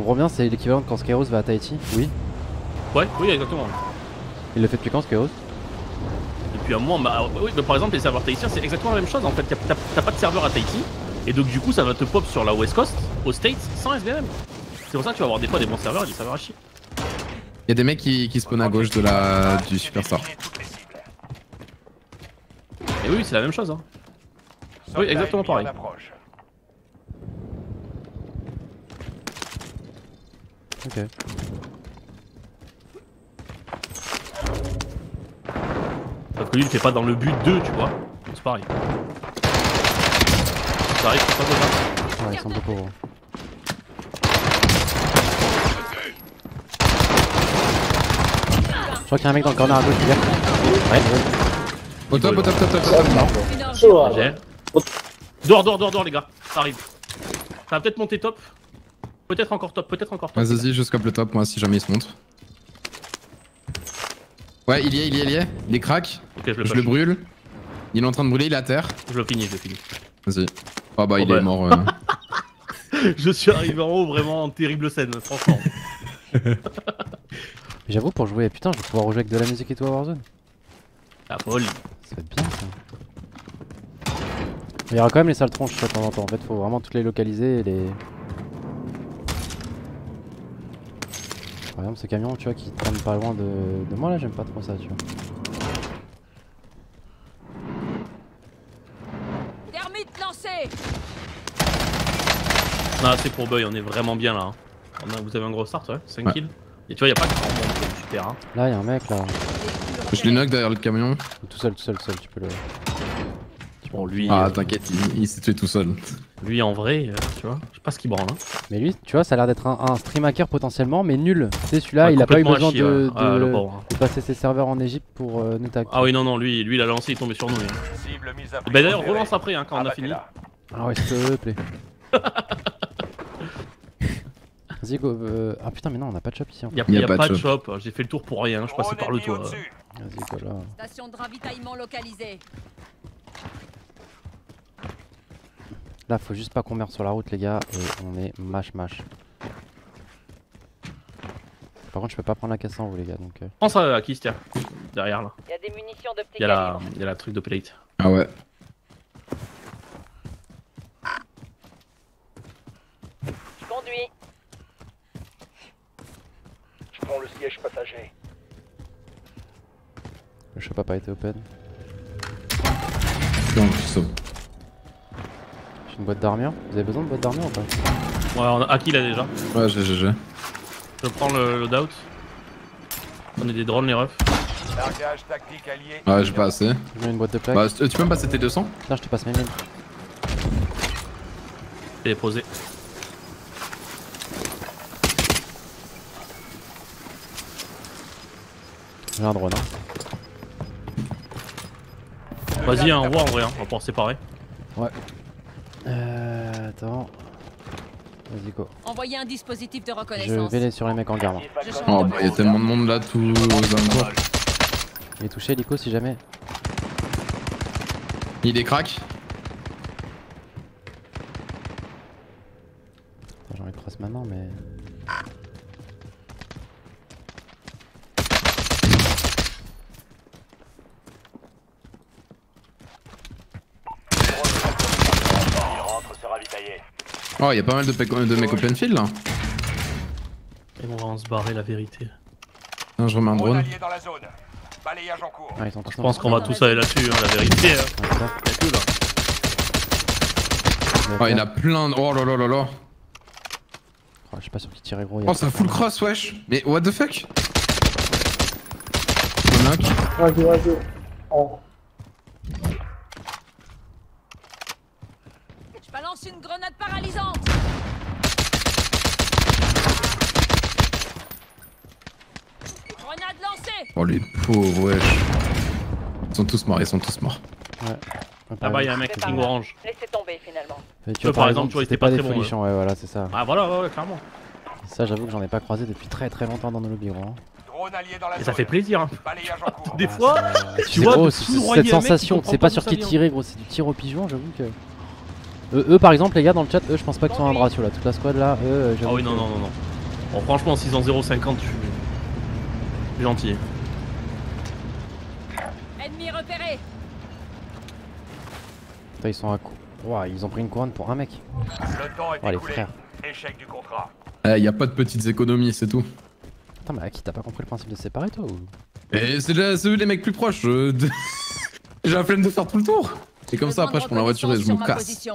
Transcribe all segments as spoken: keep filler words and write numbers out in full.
comprends bien, c'est l'équivalent de quand Skyros va à Tahiti, oui. Ouais, oui, exactement. Il le fait depuis quand, Skyros? Depuis un moment, bah oui, bah, par exemple, les serveurs tahitiens, c'est exactement la même chose. En fait, t'as pas de serveur à Tahiti, et donc du coup, ça va te pop sur la West Coast, aux States, sans S B M. C'est pour ça que tu vas avoir des fois des bons serveurs et des serveurs à chier. Y'a des mecs qui, qui spawnent à gauche de la du superstar. Et oui, c'est la même chose. Hein. Oui, exactement pareil. Ok. Sauf que lui, il fait pas dans le but deux, tu vois. C'est pareil. Ça arrive, c'est pas beau. Ouais, ils sont un peu pauvres. Je crois qu'il y a un mec dans le corner à gauche, tu vois. Ouais. Au top, au top, top, top, top. Dehors, dehors, dehors, dehors, les gars. Ça arrive. Ça va peut-être monter top. Peut-être encore top, peut-être encore top. Vas-y, je scope le top, moi, si jamais il se monte. Ouais, il y est, il y est, il y est. Il est crack. Okay, je, je le brûle. Il est en train de brûler, il est à terre. Je le finis, je le finis. Vas-y. Oh bah, oh il ben. est mort. Euh... je suis arrivé en haut, vraiment en terrible scène, franchement. J'avoue, pour jouer, putain, je vais pouvoir rejouer avec de la musique et tout à Warzone. La folle. Ça va être bien, ça. Il y aura quand même les sales tronches de temps en temps. En fait, faut vraiment toutes les localiser et les... Par exemple, ce camion, tu vois, qui traîne pas loin de, de moi, là, j'aime pas trop ça, tu vois. Termite lancée. Non, c'est pour Boy, on est vraiment bien là. Hein. On a, vous avez un gros start, ouais, cinq ouais. kills. Et tu vois, y a pas de grand monde, super. Hein. Là, y'a un mec là. Je le knock derrière le camion. Tout seul, tout seul, tout seul, tu peux le. Bon, lui. Ah, euh... t'inquiète, il, il s'est tué tout seul. Lui, en vrai, euh, tu vois, je sais pas ce qu'il branle. Hein. Mais lui, tu vois, ça a l'air d'être un, un stream hacker potentiellement, mais nul. Tu sais, celui-là, ouais, il a pas eu besoin chier, de, ouais. de, ah, de, de passer ses serveurs en Égypte pour euh, nous tac. Ah, oui, non, non, lui, lui, il a lancé, il est tombé sur nous. Hein. Bah, d'ailleurs, relance après hein, quand ah, on a bah, fini. Ah, ouais, s'il te plaît. Vas-y, go. Euh... Ah, putain, mais non, on a pas de shop ici. En fait. Y'a y a y a pas de shop, j'ai fait le tour pour rien, je passais par le toit. Vas-y, go là. Station de ravitaillement localisée. Là, faut juste pas qu'on meure sur la route, les gars, et on est mâche mâche. Par contre, je peux pas prendre la caisse sans vous, les gars. Donc, euh... pense à Aky, tiens, derrière là. Y'a des munitions de petit calibre. Y'a la truc de plate. Ah ouais. Je conduis. Je prends le siège passager. Le shop a pas été open. Non, je sauve. Une boîte d'armure? Vous avez besoin de boîte d'armure ou pas? Ouais, on a Aky là déjà. Ouais, j'ai, j'ai, j'ai. Je prends le loadout. On est des drones, les refs. Largage tactique allié. Ouais, j'ai pas assez. Je mets une boîte de plaques. Bah, tu peux me passer tes deux cents? Là, je te passe mes mille. T'es posé. J'ai un drone, hein. Vas-y, hein, on voit en vrai, hein. On va pouvoir séparer. Ouais. Euh. Attends. Vas-y, go. Envoyez un dispositif de reconnaissance. Je vais aller sur les mecs en garde. Oh, bah y'a tellement de monde là, tous aux amours. Il est touché, l'Ico, si jamais. Il est crack. J'ai envie de tracer ma main, mais. Oh, y'a pas mal de, de mecs open field là. Et on va en se barrer la vérité. Non, je remets un drone. Ah, ils sont je pense qu'on va tous aller là-dessus, hein, la vérité. Hein. Y'a tout là. Oh, y'en a plein de. Oh là là là là. Oh, je suis pas sûr qu'il tirait gros. Oh, ça full cross, wesh. Mais what the fuck. On knock. Vas-y, vas-y. Oh. Balance une grenade paralysante. Grenade lancée. Oh les pauvres, wesh. Ils sont tous morts, ils sont tous morts. Ouais. Là-bas y'a un mec qui orange. Laissez tomber finalement. Et tu vois, par exemple, tu vois, il était pas très bon. Ouais, voilà, c'est ça. Ah voilà, ouais, ouais, clairement. Ça, j'avoue que j'en ai pas croisé depuis très très longtemps dans nos lobbies, gros. Et ça fait plaisir, hein. Des fois, tu vois, cette sensation, c'est pas sur qui tirer, gros, c'est du tir au pigeon, j'avoue que. Euh, eux par exemple les gars dans le chat, eux je pense pas qu'ils sont un ratio là, toute la squad là, eux... Ah oui non non non non. Bon, franchement, s'ils ont zéro virgule cinquante, je suis gentil. Ennemi repéré. Putain, ils sont à coup. Wow, ils ont pris une couronne pour un mec. Le temps est oh, écoulé. Les frères. Échec du contrat. Eh, y a pas de petites économies, c'est tout. Attends, mais Aky, t'as pas compris le principe de séparer, toi ou... Et c'est déjà celui des mecs plus proches. Euh, de... J'ai la flemme de faire tout le tour. C'est comme ça, après je prends la voiture et je me casse. Ici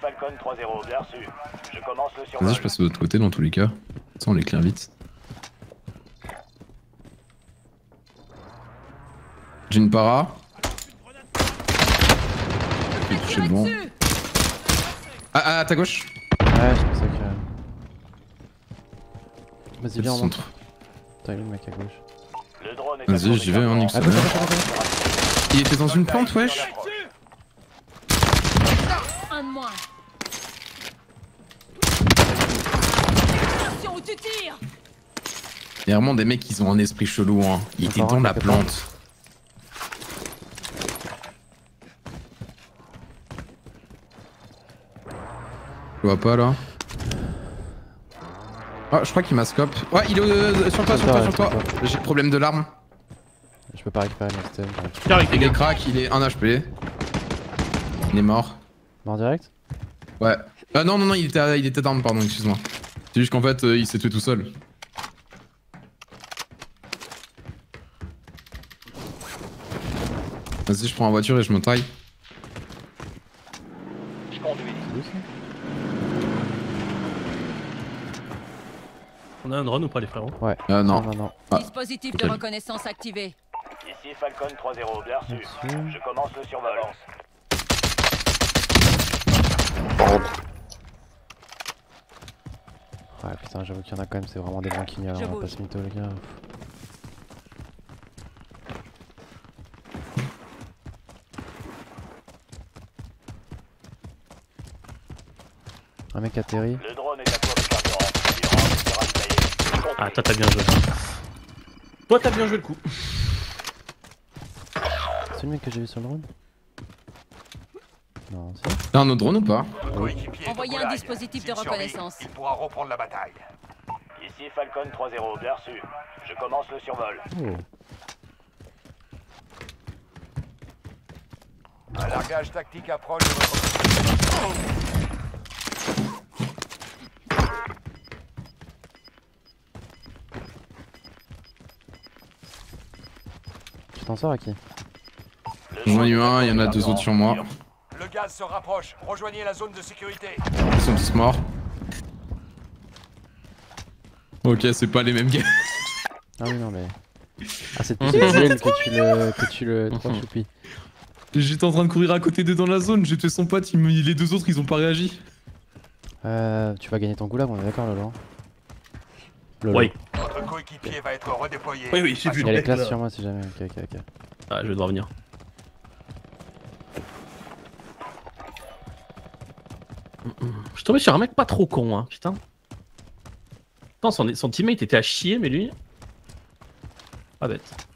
Falcon trois zéro, bien reçu. Je commence le survol. Vas-y, je passe de l'autre côté dans tous les cas. Ça, on les claire vite. J'ai une para. J'ai touché le bon. Ah, ah, à ta gauche. Ouais, je pensais que... Vas-y, viens en centre. T'as eu le mec à gauche. Vas-y, j'y vais, on y va. Il était dans une plante, wesh. Il y a vraiment des mecs qui ont un esprit chelou, hein. Il était dans la plante. Je vois pas là. Ah, je crois qu'il m'a scope. Ouais, il est euh, sur toi, sur toi, sur toi. J'ai problème de l'arme. Je peux pas récupérer ma stem. Il est crack, il est un H P. Il est mort. Mort direct? Ouais. Ah non, non, non, il était, il était d'arme, pardon, excuse-moi. C'est juste qu'en fait, euh, il s'est tué tout seul. Vas-y, je prends la voiture et je me taille. Je conduis. On a un drone ou pas, les frérots? Ouais. Euh, non. non, non, non. Ah. Dispositif de reconnaissance activé. Ici Falcon trois zéro, bien reçu. Je commence le survol. Ouais, putain, j'avoue qu'il y en a quand même, c'est vraiment des branquignoles, on va pas se mytho, les gars. Un mec atterrit. Le drone est à toi de carburant. Ah, toi t'as bien joué. Toi t'as bien joué le coup. C'est le mec que j'ai vu sur le drone? Non, c'est... T'as un autre drone ou pas? Oui. Envoyez un dispositif de reconnaissance. Il pourra reprendre la bataille. Ici Falcon trois zéro, bien reçu. Je commence le survol. Oh. Un largage tactique approche de votre... Oh. Tu t'en sors à qui? J'en ai eu un, il y en a deux autres sur moi. Le gaz se rapproche, rejoignez la zone de sécurité. Ils sont tous morts. Ok, c'est pas les mêmes gars. Ah oui, non mais... Ah c'est plus le que tu le trois choupi. J'étais en train de courir à côté d'eux dans la zone, j'ai tué son pote, il me... les deux autres ils ont pas réagi. Euh... Tu vas gagner ton goulag, on est d'accord Lolo? Lolo. Oui. Votre coéquipier va être redéployé. Oui, oui, j'ai vu. Il y a les classes sur moi si jamais, ok, ok, ok. Ah, je vais devoir venir. Je suis tombé sur un mec pas trop con, hein, putain. Putain, son, son teammate était à chier, mais lui... Pas bête.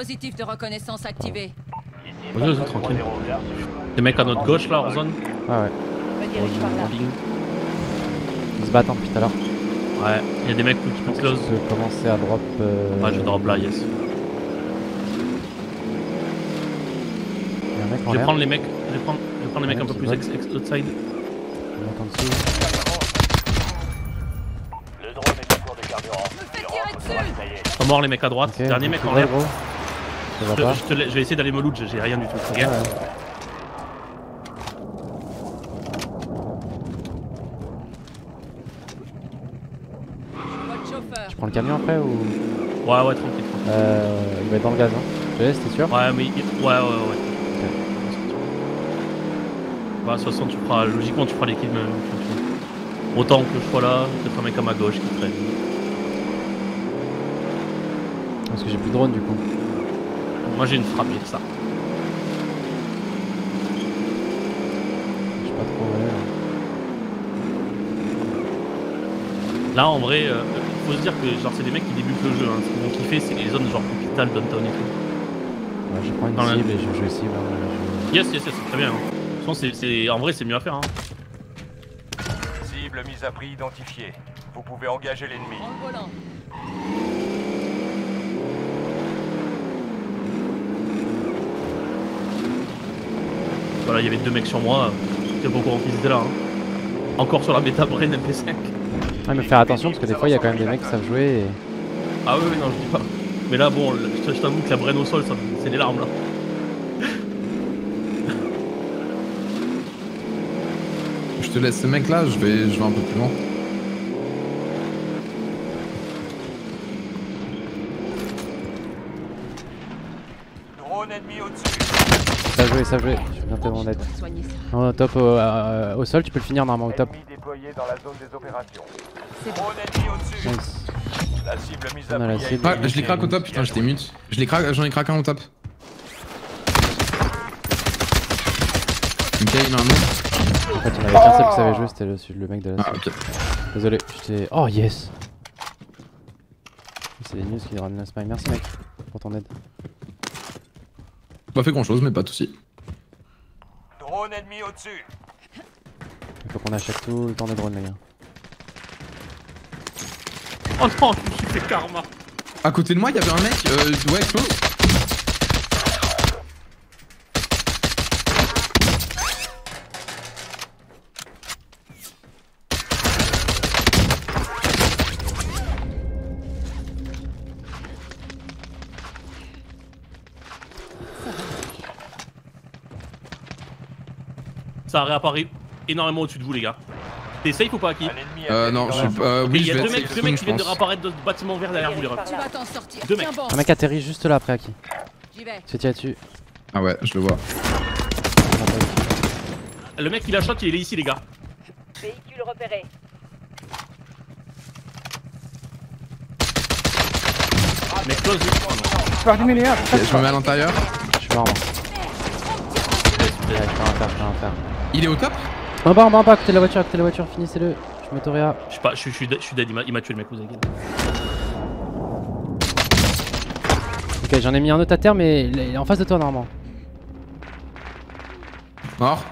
Dispositif de reconnaissance activé. Bon, les autres, tranquille. Les mecs à notre gauche là, en zone. Ah ouais. On va par là. Ils se battent depuis tout à l'heure. Ouais, il y a des mecs qui font close. Je vais commencer à drop. Euh... Ouais, je drop là, yes. Il y a un mec en je vais prendre les mecs, je vais prendre, je vais prendre les mecs un peu plus ex, ex outside. On est en dessous. Le drone est à court de carburant. Me fais tirer dessus. Ils sont morts les mecs à droite. Okay, dernier mec en l'air. Je, te, je, te, je vais essayer d'aller me loot, j'ai rien du tout. Ah ouais. Je prends le camion après ou... Ouais ouais tranquille. Euh, il va être dans le gaz hein. Tu sais, c'était sûr? Ouais mais... Il... Ouais ouais ouais. Okay. Bah de toute façon tu feras... Logiquement tu feras l'équipe même. Autant que je sois là, peut-être un mec à ma gauche qui traîne. Parce que j'ai plus de drone du coup. Moi j'ai une frappe, j'ai ça. Je sais pas trop. Là en vrai, euh, faut se dire que genre c'est des mecs qui débutent le jeu. Hein. Ce qu'ils vont kiffer, c'est les zones genre Capital, Downtown et tout. Ouais, je prends une enfin, cible et je joue ici. Là, je... Yes, yes, yes, c'est très bien. Hein. C'est, c'est... En vrai, c'est mieux à faire. Hein. Cible mise à prix identifiée. Vous pouvez engager l'ennemi. Voilà, il y avait deux mecs sur moi, j'étais pas au courant qu'ils étaient là. Hein. Encore sur la méta Brain M P cinq. Ah, mais faire attention parce que des fois il y a quand même des mecs qui savent jouer. Et... Ah, oui, oui, non, je dis pas. Mais là, bon, je t'avoue que la Brain au sol, ça... c'est des larmes là. Je te laisse ce mec là, je vais, je vais un peu plus loin. Drone ennemi au-dessus. Ça joué, ça joué. Mon aide. Non, top au, euh, au sol, tu peux le finir normalement au top. Nice. La cible mise à la cible. Ah, je les craque au top, putain, j'étais mute. Je les craque, j'en ai craqué un au top. Ok, il y en a un autre. En fait, il y en avait qu'un seul qui savait jouer, c'était le, le mec de la cible. Ah, ok. Désolé, j'étais. Oh yes! C'est les news qui ramènent la smile. Merci mec pour ton aide. Pas fait grand chose, mais pas de soucis. Drone ennemi au-dessus. Il faut qu'on achète tout le temps des drones les gars. Oh non, je fais karma. À côté de moi il y avait un mec, euh, ouais close. Ça réapparaît énormément au-dessus de vous les gars. T'es safe ou pas Aky? Euh non, je suis euh, oui, okay, je vais. Il y a deux mecs, deux mecs qui viennent de réapparaître de ce bâtiment vert derrière vous les refs. Deux mecs. Un mec atterrit juste là après Aky. J'y vais. Tu tiens dessus. Ah ouais, je le vois. Le mec il a shot, il est ici les gars. Véhicule repéré. Mais close. Je peux allumer les gars. Je me mets à l'intérieur. Je suis mort moi. Je vais en faire. Il est au top? En bas, en bas, en bas, à côté de la voiture, à côté de la voiture, finissez-le. Je m'autoréa. Je sais pas, je suis dead, il m'a tué le mec, vous avez gagné. Ok, j'en ai mis un autre à terre, mais il est en face de toi normalement. Mort.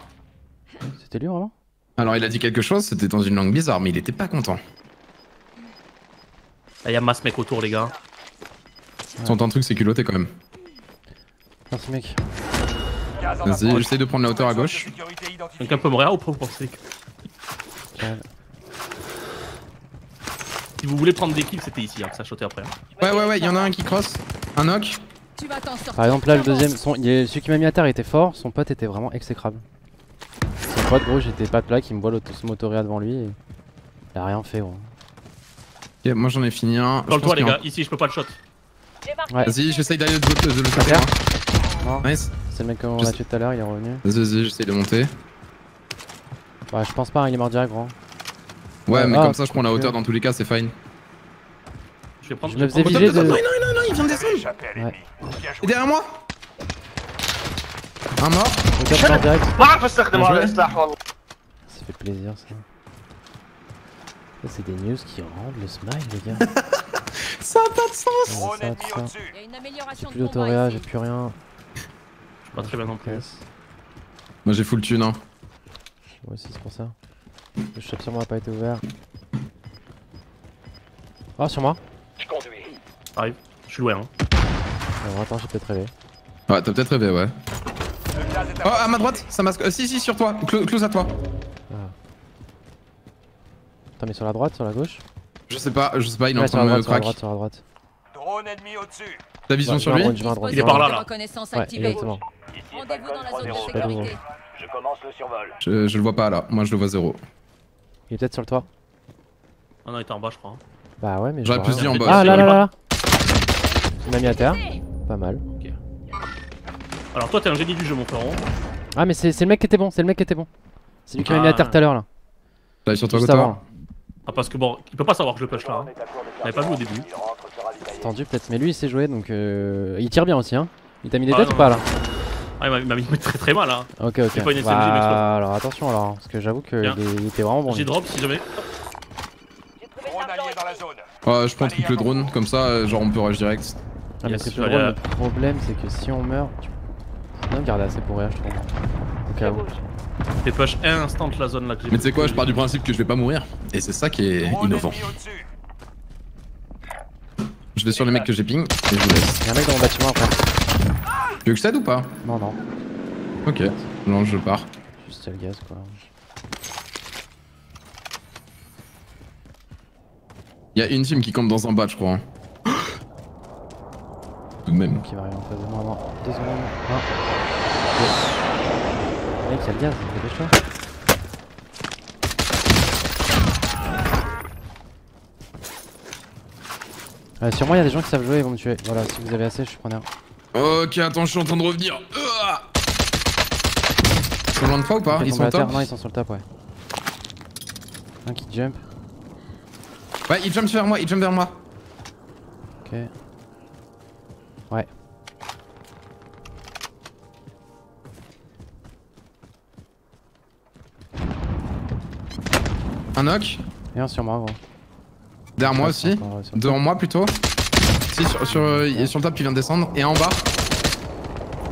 C'était lui vraiment? Alors il a dit quelque chose, c'était dans une langue bizarre, mais il était pas content. Là y'a masse mec autour les gars. Ouais. Son temps de truc c'est culotté quand même. Merci mec. Vas-y, j'essaie de prendre la hauteur à gauche. Quelqu'un peut me réa ou pas vous pensez? Si vous voulez prendre des kills, c'était ici hein, que ça shotait après. Ouais, ouais, ouais, il y en a un qui cross, un knock. Par exemple, là, le deuxième, son, est, celui qui m'a mis à terre était fort, son pote était vraiment exécrable. Son pote, gros, j'étais pas là, qui me voit ce motoréa devant lui et il a rien fait, gros. Ok, moi j'en ai fini un. Dans le toit, les gars, ici, je peux pas le shot. Ouais. Vas-y, j'essaye d'aller de le shot. Non. Nice. C'est le mec qu'on a tué tout à l'heure, il est revenu. Vas-y, vas-y, j'essaie de monter. Ouais, je pense pas, hein, il est mort direct, gros. Ouais, ouais mais ah, comme ça, je prends la hauteur dans tous les cas, c'est fine. Je vais prendre. Je me faisais viser de. Non, non, non, non, il vient de descendre. Ouais. Et derrière moi. Un mort. Donc, je mort direct. Ça fait plaisir, ça. Ça, c'est des news qui rendent le smile, les gars. Ça a pas de sens. Ouais, ça a pas de sens. J'ai plus d'autoréa, j'ai plus rien. Pas très bien non plus. Moi j'ai full thune hein. Moi aussi c'est pour ça. Le shop sur moi a pas été ouvert. Ah sur moi. Je conduis. Arrive, je suis loin hein. Alors attends j'ai peut-être rêvé. Ouais t'as peut-être rêvé ouais. Oh à ma droite, ça masque. Euh, si si sur toi, Cl close à toi. Ah. Attends mais sur la droite, sur la gauche? Je sais pas, je sais pas, il est en train de me crack. Sur la droite, sur la droite. Drone ennemi au-dessus. Ta vision ouais, sur lui droite, droite, il est par là là. Ouais exactement. Rendez-vous dans la zone de sécurité. Je commence le survol. Je, je le vois pas là, moi je le vois zéro. Il est peut-être sur le toit. Ah non, il était en bas, je crois. Bah ouais, mais j'aurais pu se dire en bas. Ah là là là. Il m'a mis à terre. Pas mal. Okay. Alors toi, t'es un génie du jeu, mon frérot. Ah, mais c'est le mec qui était bon, c'est le mec qui était bon. C'est lui qui ah. m'a mis à terre tout à l'heure là. Là, il est sur toi, Gotaga. Ah, parce que bon, il peut pas savoir que je le push là. Hein. On avait pas vu au début. C'est tendu peut-être, mais lui il sait jouer donc euh... il tire bien aussi, hein. Il t'a mis des ah, têtes non, ou pas là? Ah, il m'a mis très très mal là. Ok, ok. C'est pas une S M G, bah, mais trop. Alors attention alors, parce que j'avoue qu'il était vraiment bon. J'ai drop si jamais. Ouais, je prends triple drone, comme ça, genre on peut rush direct. Ah, yes, mais triple drone, le problème c'est que si on meurt, tu peux bien garder assez pour rien, je trouve. Au cas où. Dépêche un instant la zone là que j'ai. Mais tu sais quoi, je pars du principe que je vais pas mourir. Et c'est ça qui est innovant. Je vais sur les mecs que j'ai ping et je vous laisse. Y'a un mec dans mon bâtiment après. Tu veux que je t'aide ou pas? Non, non. Ok, non, je pars. Juste le gaz quoi. Y'a une team qui campe dans un bas, je crois. Tout de même. Qui va arriver en face de moi avant deux secondes. un. Mec, y'a le gaz, dépêche-toi. Euh, sur moi, y'a des gens qui savent jouer, ils vont me tuer. Voilà, si vous avez assez, je suis preneur. Ok, attends, je suis en train de revenir. Ils sont loin de toi ou pas? Ils sont au top? Non, ils sont sur le top, ouais. Un qui jump. Ouais, il jump vers moi, il jump vers moi. Ok. Ouais. Un knock. Et un sur moi, gros. Derrière moi aussi. Devant moi plutôt. Si, sur, sur, euh, il est sur le top, il vient de descendre. Et un en bas.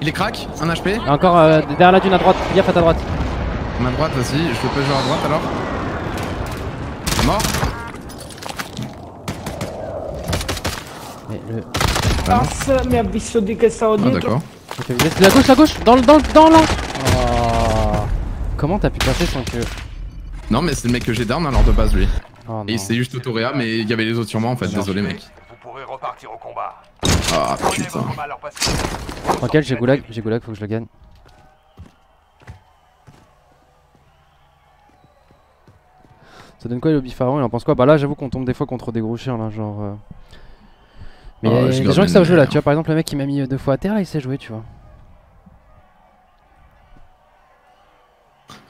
Il est crack, un H P. Et encore euh, derrière la dune à droite. Gaffe à ta droite. À droite aussi, je peux pas jouer à droite alors. Mort. Mais le. Ah, mais abisso di che sta dietro. Ah, d'accord. Ok, la gauche, la gauche. Dans le. Dans, dans là. Oh. Comment t'as pu passer sans que. Non mais c'est le mec que j'ai down alors de base lui. Oh, et il s'est juste autoréa mais il y avait les autres sur moi en fait, désolé mec. Vous pourrez repartir au combat. Ah putain. Tranquille, j'ai goulag, j'ai goulag, faut que je le gagne. Ça donne quoi le bifaron, il en pense quoi? Bah là j'avoue qu'on tombe des fois contre des gros chiens là genre... Euh... Mais oh, y a des gens qui savent jouer là, tu vois par exemple le mec qui m'a mis deux fois à terre là il sait jouer tu vois.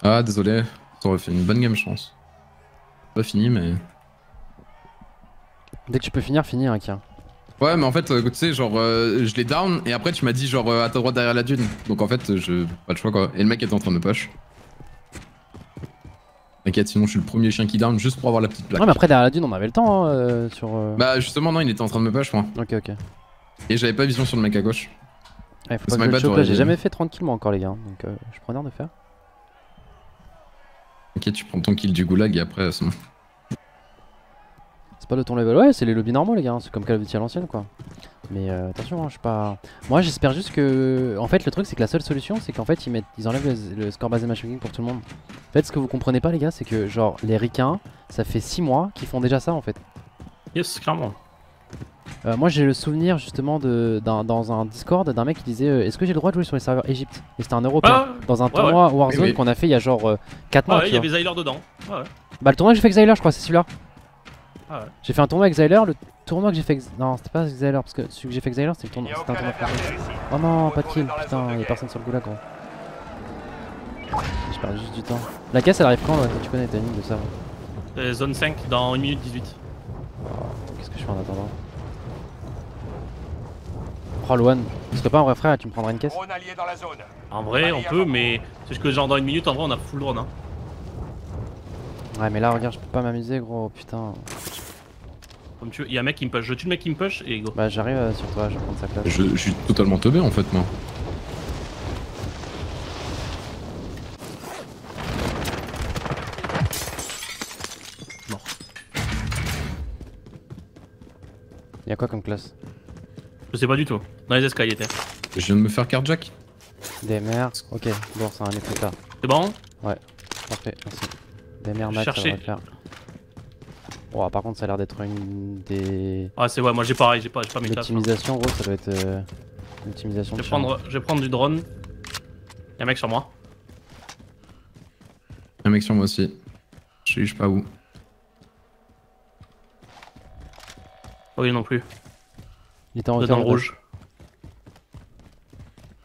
Ah désolé. Ça aurait fait une bonne game, je pense. Pas fini, mais. Dès que tu peux finir, finis, hein, Kia. Ouais, mais en fait, tu sais, genre, euh, je l'ai down et après, tu m'as dit, genre, à ta droite derrière la dune. Donc en fait, je. Pas de choix, quoi. Et le mec était en train de push. T'inquiète, sinon, je suis le premier chien qui down juste pour avoir la petite plaque. Ouais, mais après, derrière la dune, on avait le temps, hein, euh, sur. Euh... Bah, justement, non, il était en train de me push, moi. Ok, ok. Et j'avais pas vision sur le mec à gauche. Ouais, faut pas que j'ai jamais fait tranquillement encore, les gars. Donc, euh, je suis preneur de faire. Ok, tu prends ton kill du goulag et après c'est bon. C'est pas de ton level, ouais, c'est les lobbies normaux les gars, c'est comme Call of Duty à l'ancienne quoi. Mais euh, attention, hein, je suis pas... Moi j'espère juste que... En fait le truc c'est que la seule solution c'est qu'en fait ils, mettent... ils enlèvent le, le score basé matchmaking pour tout le monde. En fait ce que vous comprenez pas les gars c'est que genre les ricains, ça fait six mois qu'ils font déjà ça en fait. Yes, clairement. Euh, moi j'ai le souvenir justement de, un, dans un Discord d'un mec qui disait euh, est-ce que j'ai le droit de jouer sur les serveurs Egypte? Et c'était un Européen, ah, dans un ouais, tournoi ouais. Warzone oui. qu'on a fait il y a genre euh, quatre mois. Ah ouais, il y avait Zylewr dedans. Ah ouais. Bah le tournoi que j'ai fait avec Zylewr je crois, c'est celui-là. Ah ouais. J'ai fait un tournoi avec Zylewr, le tournoi que j'ai fait... Non c'était pas Zylewr parce que celui que j'ai fait avec Zylewr c'était le tournoi, c'était un tournoi français. Oh non, pas de kill, putain, il y a personne sur le goulag gros. Je perds juste du temps. La caisse elle arrive quand là? Tu connais ta ligne de ça ouais. euh, Zone cinq dans une minute dix-huit. Oh, qu'est-ce que je fais en attendant? Oh Loan, ce serait pas un vrai frère, tu me prendrais une caisse? En vrai on peut mais c'est juste que genre dans une minute en vrai on a full drone hein. Ouais mais là regarde je peux pas m'amuser gros putain. Comme tu veux, y'a un mec qui me push, je tue le mec qui me push et go. Bah j'arrive euh, sur toi, je vais prendre sa place. Je, je suis totalement teubé en fait moi. Mort. Y'a quoi comme classe? Je sais pas du tout. Dans les escaliers, t'es. Je viens de me faire carjack. Des merdes. Ok, bon, ça en est plus tard. C'est bon? Ouais, parfait, merci. Des merdes, match, ça va faire. Oh, par contre, ça a l'air d'être une des. Ah, c'est ouais, moi j'ai pareil, j'ai pas, pas mes classes. L'optimisation, gros, ça doit être. Euh, L'optimisation. Je, je vais prendre du drone. Y'a un mec sur moi. Y'a un mec sur moi aussi. Je sais pas où. Oui, non plus. Il était en hauteur rouge.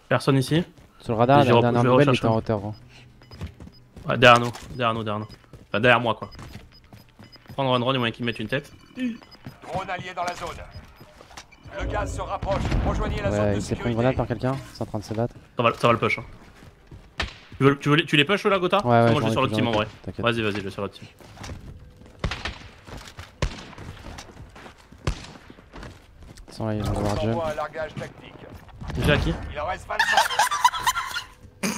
Personne ici. Sur le radar, la dernière nouvelle, il était en hauteur. Ouais, derrière nous, derrière nous, derrière nous. Enfin, derrière moi quoi. Prendre un drone, il y a moyen qu'il me mette une tête. Drone allié dans la zone. Le gaz se rapproche. Rejoignez la zone de sécurité. Il s'est pris une grenade par quelqu'un. C'est en train de se battre. Ça va, ça va le push. Hein. Tu, veux, tu, veux, tu les push là, Gotha? Ouais, ouais. Moi je vais sur l'autre team en vrai. Vas-y, vas-y, je vais sur l'autre team. Ils sont là, ils vont voir John. J'ai Aky. Il en reste vingt-cinq.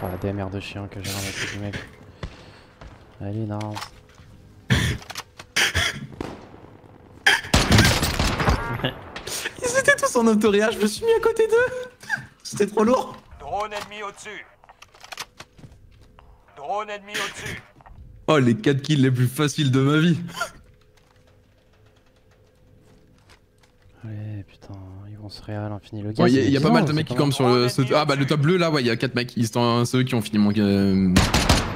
Oh la D M R de chien que j'ai ramassé du mec. Allez, non. Ils étaient tous en autoréa, je me suis mis à côté d'eux. C'était trop lourd. Drone ennemi au-dessus. Drone ennemi au-dessus. Oh les quatre kills les plus faciles de ma vie. Ouais putain, ils vont se réal, on finit le gaz. Ouais, y a, y a pas mal de mecs qui campent sur le... Ce... Ah bah le top bleu là, ouais, y a quatre mecs, ils sont ceux qui ont fini mon... Euh,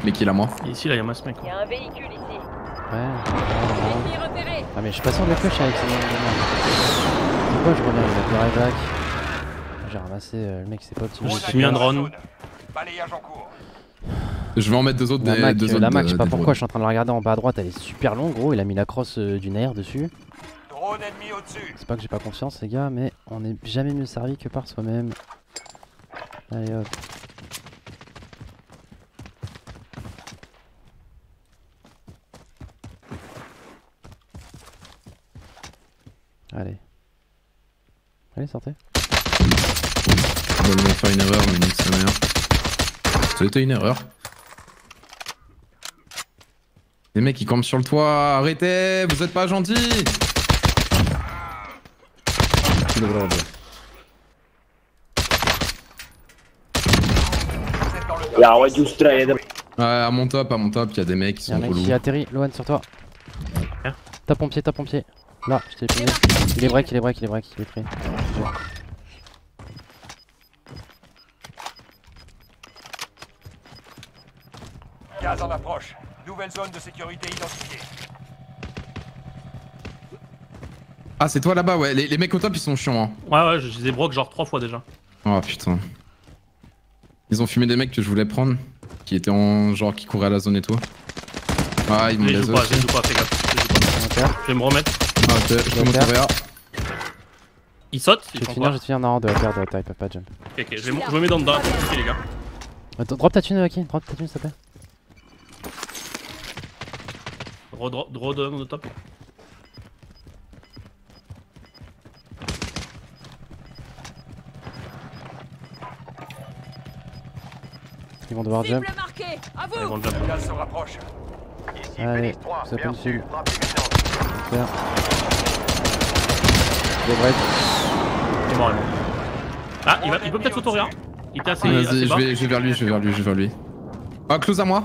les kills à moi. Et ici là, y'a moi ce mec. Y'a un véhicule ici. Ouais. ouais, ouais, ouais. Ah mais je suis pas sûr de la push avec ces... C'est quoi je reviens, il a fait right back. J'ai ramassé, euh, le mec c'est pas optimisé. J'ai mis un drone. Je vais en mettre deux autres. La des, Mac, deux euh, autres la Mac, je sais pas pourquoi, je suis en train de la regarder en bas à droite, elle est super longue gros, il a mis la crosse euh, du nerf dessus. C'est pas que j'ai pas confiance les gars, mais on est jamais mieux servi que par soi-même. Allez hop. Allez. Allez sortez. On va faire une erreur, mais nique sa mère. C'était une erreur. Les mecs ils campent sur le toit, arrêtez, vous êtes pas gentils. Vous êtes dans le yeah, ouais, ouais, à mon top, à mon top, y'a des mecs qui sont trop lourds. Y'a un mec qui atterrit, Lohan sur toi. Hein? Tape mon pied, tape mon pied. Là, je t'ai pris. Il est break, il est break, il est break, il est pris. Gaz en approche, nouvelle zone de sécurité identifiée. Ah c'est toi là-bas ouais, les, les mecs au top ils sont chiants hein. Ouais ouais je les ai broc genre trois fois déjà. Oh putain. Ils ont fumé des mecs que je voulais prendre, qui étaient en genre qui couraient à la zone et tout. Ah ils m'ont les autres. Je joue pas, fais gaffe. Je vais me remettre. Ah ok, je vais monter vers. Ils sautent. Je vais finir, je vais finir en de la terre de la taille, pas jump. Ok ok, je me mets dans le drap, ok les gars. Attends, drop ta thune Aky, drop ta thune s'il te plaît. Drop dans le top. Ils vont devoir jump. Ils vont jump. Allez, ça peut me suivre. Super. Le break. Il est mort, il est mort. Ah, il, va, il peut peut-être s'autoréa. Il était assez, ah, assez bas. Je vais, je vais vers lui, je vais vers lui, je vais vers lui. Ah, close à moi.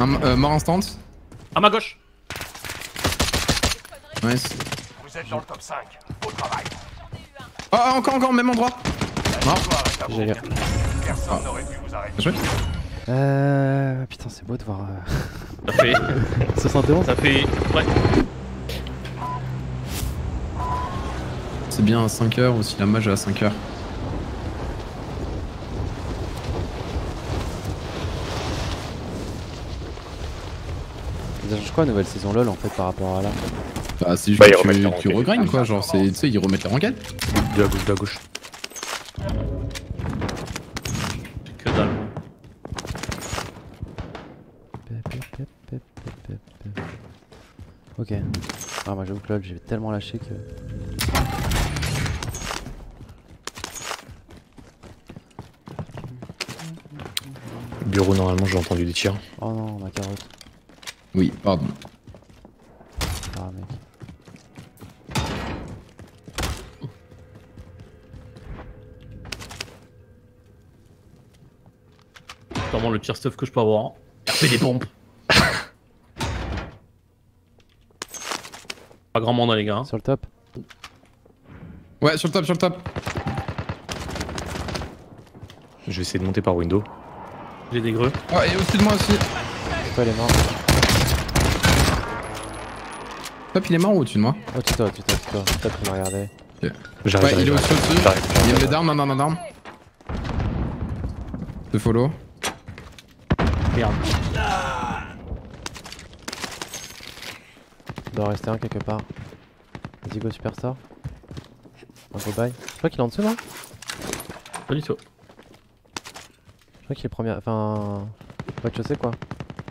Un, euh, mort instant. À ma gauche. Nice. Vous êtes dans le top cinq. Au travail. Oh, encore, encore, même endroit. Non. J'ai l'air. Personne n'aurait pu vous arrêter. Euh... Putain c'est beau de voir... Ça fait... soixante et onze. Ça fait... Ouais. C'est bien à cinq heures ou si la mage est à cinq heures. Ça change quoi la nouvelle saison LOL en fait par rapport à là? Bah c'est juste bah, que tu, tu regrindes quoi, genre c'est... Tu sais ils remettent la ranked. De la gauche, de la gauche. Ok. Ah moi j'avoue que LOL j'ai tellement lâché que... Bureau normalement j'ai entendu des tirs. Oh non ma carotte. Oui pardon. Ah mec. C'est vraiment le pire stuff que je peux avoir. R P des pompes. Pas grand monde les gars. Sur le top. Ouais sur le top, sur le top. Je vais essayer de monter par window. J'ai des greux. Oh et au-dessus de moi aussi. Toi il est mort. Top il est mort ou au-dessus de moi? Au-dessus de toi, au-dessus de toi, au-dessus de toi, tu m'as regardé. Ouais il est au-dessus, au-dessus. Il me met d'armes, non non non d'armes. Te follow. Merde. doit rester un quelque part. Vas-y, go Superstar. Un gros bail. Je crois qu'il est en dessous, non? Pas du tout. Je crois qu'il est premier. Enfin. Rez-de-chaussée quoi.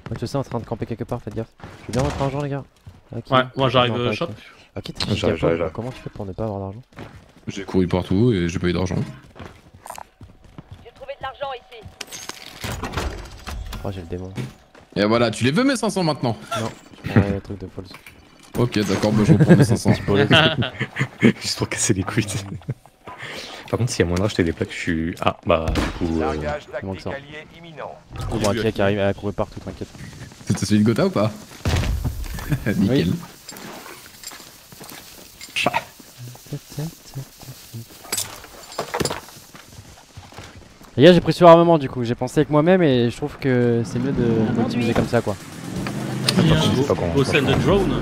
Rez-de-chaussée en train de camper quelque part, faites gaffe. Je vais bien votre argent, les gars. Okay. Ouais, moi j'arrive euh, shop. Ok, j'arrive là. Comment tu fais pour ne pas avoir d'argent? J'ai couru partout et j'ai pas eu d'argent. J'ai trouvé de l'argent ici. Oh, j'ai le démon. Et voilà, tu les veux mes cinq cents maintenant? Non, ouais, le truc de Falls. Ok, d'accord, bah, je reprends mes cinq cents. Juste pour casser les couilles. Par contre, s'il y a moyen d'acheter des plaques, je suis. Ah, bah, du coup. Euh, il manque ça. Il y a Aky qui arrive à courir partout, t'inquiète. C'était celui de Gotha ou pas? Nickel. Oui. Les gars, j'ai pris sur armement du coup, j'ai pensé avec moi-même et je trouve que c'est mieux de l'utiliser comme ça quoi. C'est pas con, au sein de drone.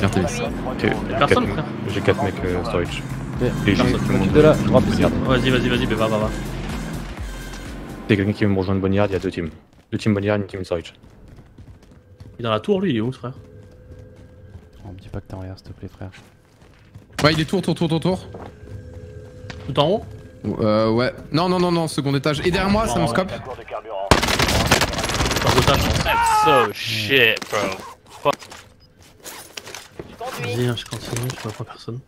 Personne frère. J'ai quatre mecs euh, storage. Et j'ai m'occupe de là. Vas-y, vas-y, vas-y, va, va, va. Il y a quelqu'un qui veut me rejoindre Bonillard, il y a deux teams. Deux teams Bonillard et une team storage. Il est dans la tour lui, il est où frère? On me dit pas que t'es en arrière s'il te plaît frère. Ouais il est tour, tour, tour, tour, tour. Tout en haut? Euh ouais. Non, non, non, non, second étage. Et derrière moi, ça me scope. So shit bro. Vas-y, je continue, je vois pas personne.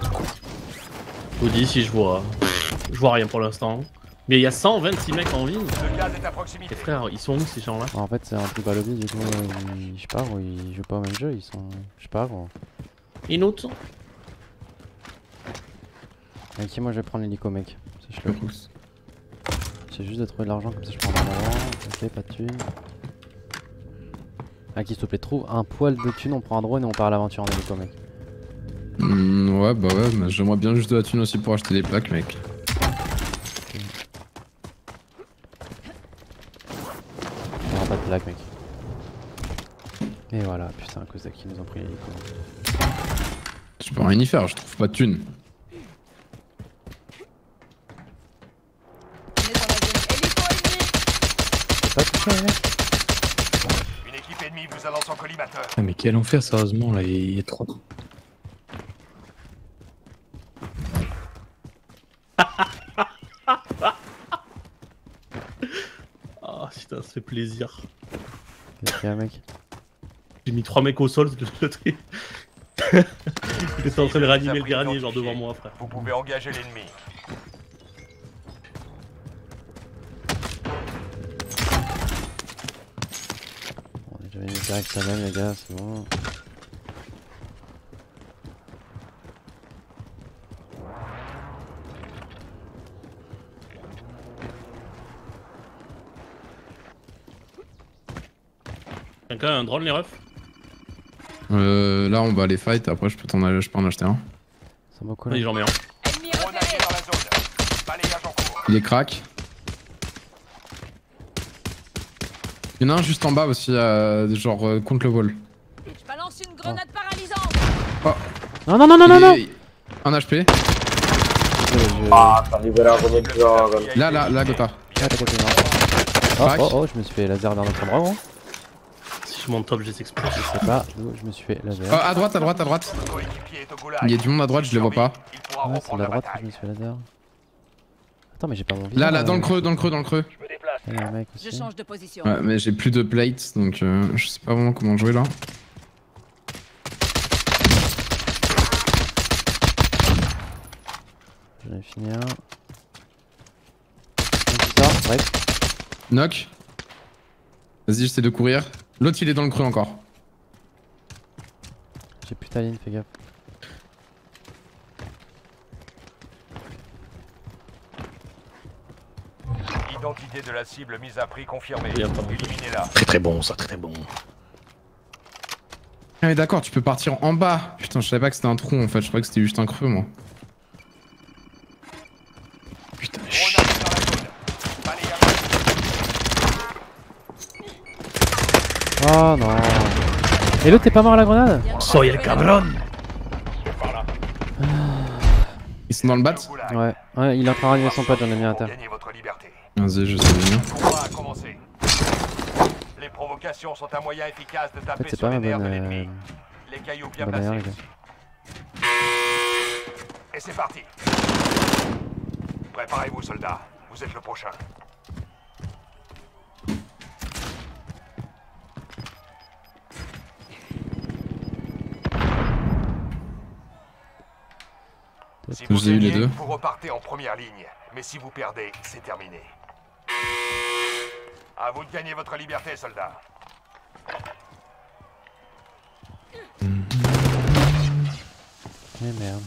Je vous dis si je vois. Je vois rien pour l'instant. Mais il y a cent vingt-six mecs en ville. Et frère, ils sont où ces gens là? En fait, c'est un truc à lobby, du coup, ils, je sais pas, ils jouent pas au même jeu, ils sont. Je sais pas, gros. Une autre. Ok, moi je vais prendre l'hélico, mec. Ça je le pousse. J'ai juste de trouver de l'argent, comme ça je prends un moment. Ok, pas de thunes. Ah, qui s'il te plaît, trouve un poil de thune, on prend un drone et on part à l'aventure en hélico, mec. Mmh, ouais, bah ouais, mais j'aimerais bien juste de la thune aussi pour acheter des plaques, mec. Black, mec. Et voilà, putain, à cause d'Aky, ils nous ont pris les coups. Je peux rien y faire, je trouve pas de thunes. C'est pas tout ça, mec. Une équipe ennemie vous avance en collimateur. Ah, mais quel enfer, sérieusement, là, il y a trois. Ah, putain, ça fait plaisir. Qu'est-ce qu'il y a, mec? J'ai mis trois mecs au sol, le tri. J'étais en train de réanimer le dernier, genre devant moi, frère. Vous pouvez engager l'ennemi. On est déjà venu direct quand même, les gars, c'est bon. Quelqu'un a un drone les refs? Euh là on va aller fight, après je peux t'en aller, je peux en acheter un. Ça m'a collé. Vas-y j'en mets un. Il est crack. Il y en a un juste en bas aussi, euh, genre euh, contre le vol. Je balance une grenade oh. Paralysante. Oh. Non non non non non non. Un H P. Ah t'as libéré un bonnet de genre. Là là là Gotha. Ah, oh oh oh je me suis fait laser vers notre bras. Je monte top, je les explose. Je sais pas d'où je me suis fait laser. Oh, à droite, à droite, à droite. Il y a du monde à droite, je les vois pas. Ouais, c'est à la droite que je me suis fait laser. Attends, mais j'ai pas mon visage. Là, là, dans le creux, dans le creux, dans le creux. Je me déplace. Je change de position. Ouais, mais j'ai plus de plates, donc euh, je sais pas vraiment comment jouer là. J'en ai fini un. Ça, bref. Knock. Vas-y, j'essaie de courir. L'autre il est dans le creux encore. J'ai plus ta ligne, fais gaffe. Identité de la cible mise à prix confirmée. Éliminez-la. Très très bon ça, très très bon. Ah mais d'accord, tu peux partir en bas. Putain, je savais pas que c'était un trou en fait, je croyais que c'était juste un creux moi. Putain, chut. Oh non. Et l'autre t'es pas mort à la grenade? Soy el cabron. Ils sont dans le bat? Ouais. Ouais, il est en train de ranimer son pote, j'en ai mis à terre. Vas-y, je sais bien. locations sont un moyen efficace de taper en fait, sur les nerfs de l'ennemi. Euh... Les cailloux bien placés aussi. Et c'est parti. Préparez-vous, soldats. Vous êtes le prochain. Si vous gagnez, les deux. Vous repartez en première ligne. Mais si vous perdez, c'est terminé. À vous de gagner votre liberté, soldats. Mmh. Eh merde.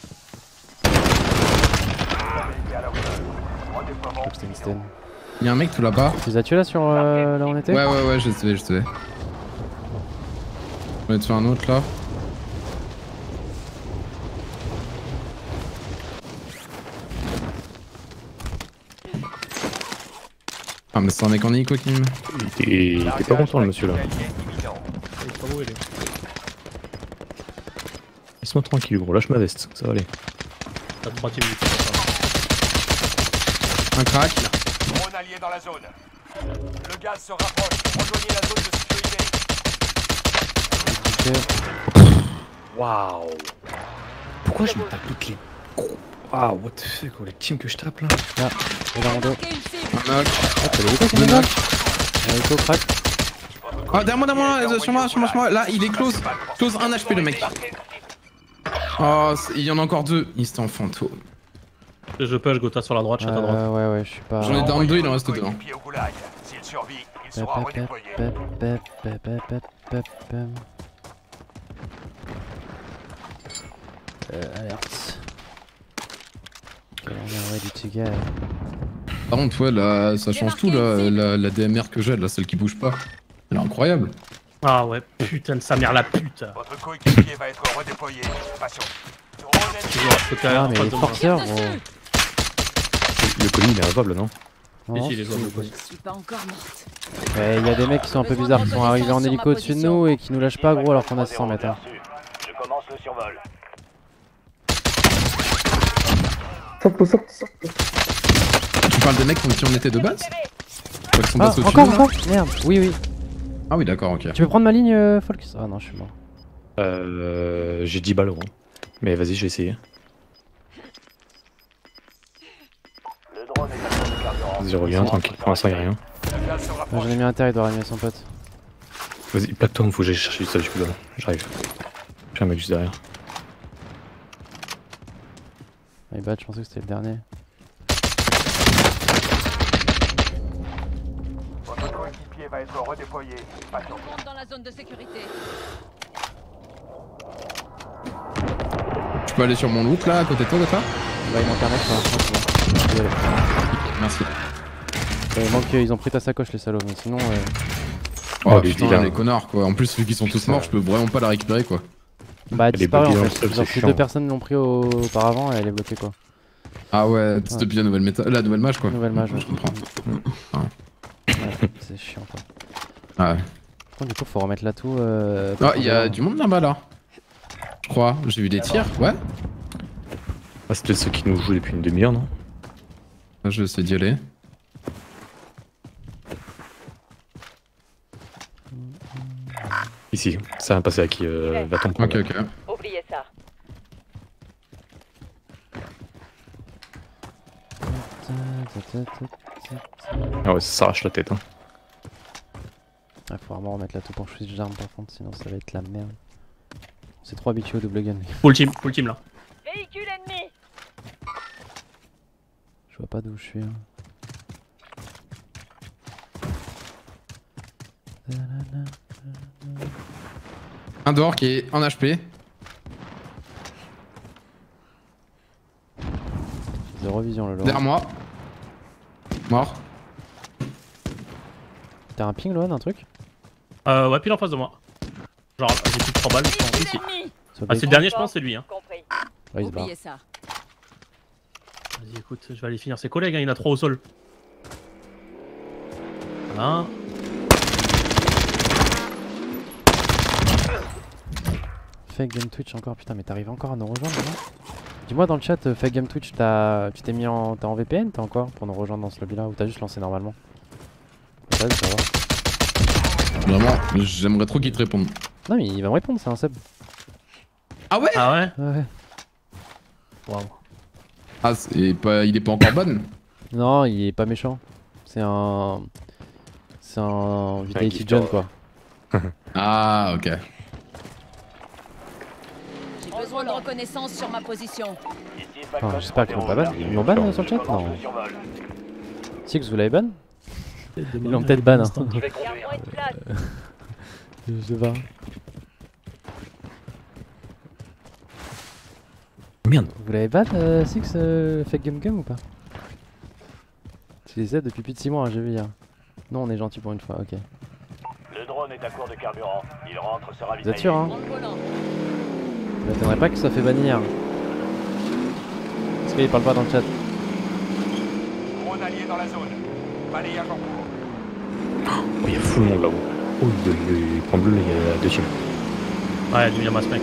Il y a un mec tout là-bas. Tu les as tués là sur euh, là où on était? Ouais, ouais, ouais, je les tuais, je les tuais. On va tuer un autre là. Ah mais c'est un mec en quoi qui me... Il était pas content le monsieur là. Laisse-moi tranquille gros, lâche ma veste, ça va aller. Un crack. Drone allié dans la zone. Le gaz se rapproche, rejoignez la zone de sécurité. Waouh. Pourquoi je me tape toutes les... Ah, what the fuck, les teams que je tape là. Là, on va en dos. Un knock. Ah, t'as le coup, un knock. Un écho, crack. Ah, derrière moi, derrière moi, sur moi, sur moi, sur moi. Là, il est close. Close un H P le mec. Oh, il y en a encore deux. Il était en fantôme. Je push Gotha sur la droite, chat à droite. Ouais, ouais, je suis pas. J'en ai down deux, il en reste deux. S'il survit, il sera redéployé. Euh, alerte. Par contre ouais là ça change tout là, la, la D M R que j'ai là, celle qui bouge pas, elle est incroyable. Ah ouais putain de sa mère la pute. Votre coéquipier va être redéployé, patience. Ah mais il est forceur gros. Le colis il est injouable non? Non il est jouable le colis. Ouais il y a des mecs qui sont un peu bizarres, qui sont arrivés en hélico au-dessus de nous et qui nous lâchent pas gros alors qu'on a six cents mètres. Je commence le survol. Tu parles des mecs contre qui on était de base? Ah, encore, encore? Merde, oui, oui. Ah oui, d'accord, ok. Tu peux prendre ma ligne, euh, Focus? Ah non, je suis mort. Euh... J'ai dix balles, gros. Mais vas-y, je vais essayer. Vas-y, reviens, tranquille, pour l'instant, y'a rien. J'en ai mis un terre, il doit ramener son pote. Vas-y, plaque-toi, il faut que j'aille chercher ça, du coup, là. J'arrive. J'ai un mec juste derrière. Mais bah je pensais que c'était le dernier. Votre coéquipier va être redéployé. Dans la zone de sécurité. Tu peux aller sur mon loot là à côté de toi de toi? Bah il manque un mec là. Merci. Euh, il manque, ils ont pris ta sacoche les salauds mais sinon... Euh... Oh, oh putain, putain les connards quoi. En plus vu qu'ils sont putain. tous morts je peux vraiment pas la récupérer quoi. Bah elle disparaît en fait, genre que deux personnes l'ont pris auparavant et elle est bloquée quoi. Ah ouais, c'est depuis la nouvelle méta... la nouvelle match quoi. Nouvelle match, ouais, je comprends. Ouais, c'est chiant quoi. Ah ouais. Par contre du coup faut remettre là tout... Euh, ah y'a du monde là-bas là. Je crois, j'ai vu des tirs, ouais. Ah c'est peut-être ceux qui nous jouent depuis une demi-heure non? Ah je vais essayer d'y aller. Ici, ça va passer à qui euh, va tomber. Ok, ok. Oubliez ça. Ah ouais, ça s'arrache la tête. Hein. Ah, faut vraiment remettre la taupe en chouette d'armes par contre, sinon ça va être la merde. On s'est trop habitué au double gun. Full team, full team là. Véhicule ennemi. Je vois pas d'où je suis. Hein. Da, da, da. Un dehors qui est en H P. Zéro vision Lolo. Derrière moi. Mort. T'as un ping Loan, un truc? Euh ouais, pile en face de moi. Genre j'ai plus de trois balles, je pense. Ici. Ah c'est le dernier je pense, c'est lui hein. Ouais, il se barre. Vas-y écoute, je vais aller finir ses collègues, hein, il y en a trois au sol. Voilà. Fake Game Twitch encore, putain mais t'arrives encore à nous rejoindre là. Dis-moi dans le chat, Fake Game Twitch, as... tu t'es mis en... T'es en V P N, t'es encore pour nous rejoindre dans ce lobby là ou t'as juste lancé normalement? Vas-y, ça va. Vraiment, j'aimerais trop qu'il te réponde. Non mais il va me répondre, c'est un sub. Ah ouais? Ah ouais? Ouais. Waouh. Ah, est pas... il est pas encore ban? Non, il est pas méchant. C'est un... C'est un... Vitality John pas... quoi. Ah, ok. J'ai besoin de reconnaissance sur ma position. Oh, j'espère qu'ils m'ont pas ban. Ils m'ont ban sur le chat? Non. Si que vous l'avez ban? Ils l'ont peut-être ban. Hein. Je sais pas. Merde. Vous l'avez ban euh, Six euh, Fake Gum Gum ou pas? Tu les aides depuis plus de six mois, hein, j'ai vu hier. Non, on est gentil pour une fois, ok. Le drone est à court de carburant. Il rentre, sera vite. Vous êtes sûr, hein? Je m'attendrais pas que ça fait bannir. Parce qu'il parle pas dans le chat. Drone allié dans la zone. Balayage en cours. Oh, y'a fou le monde là-haut. Oh, il prend bleu, il y a deux teams. Ah, y'a du bien masse, mec.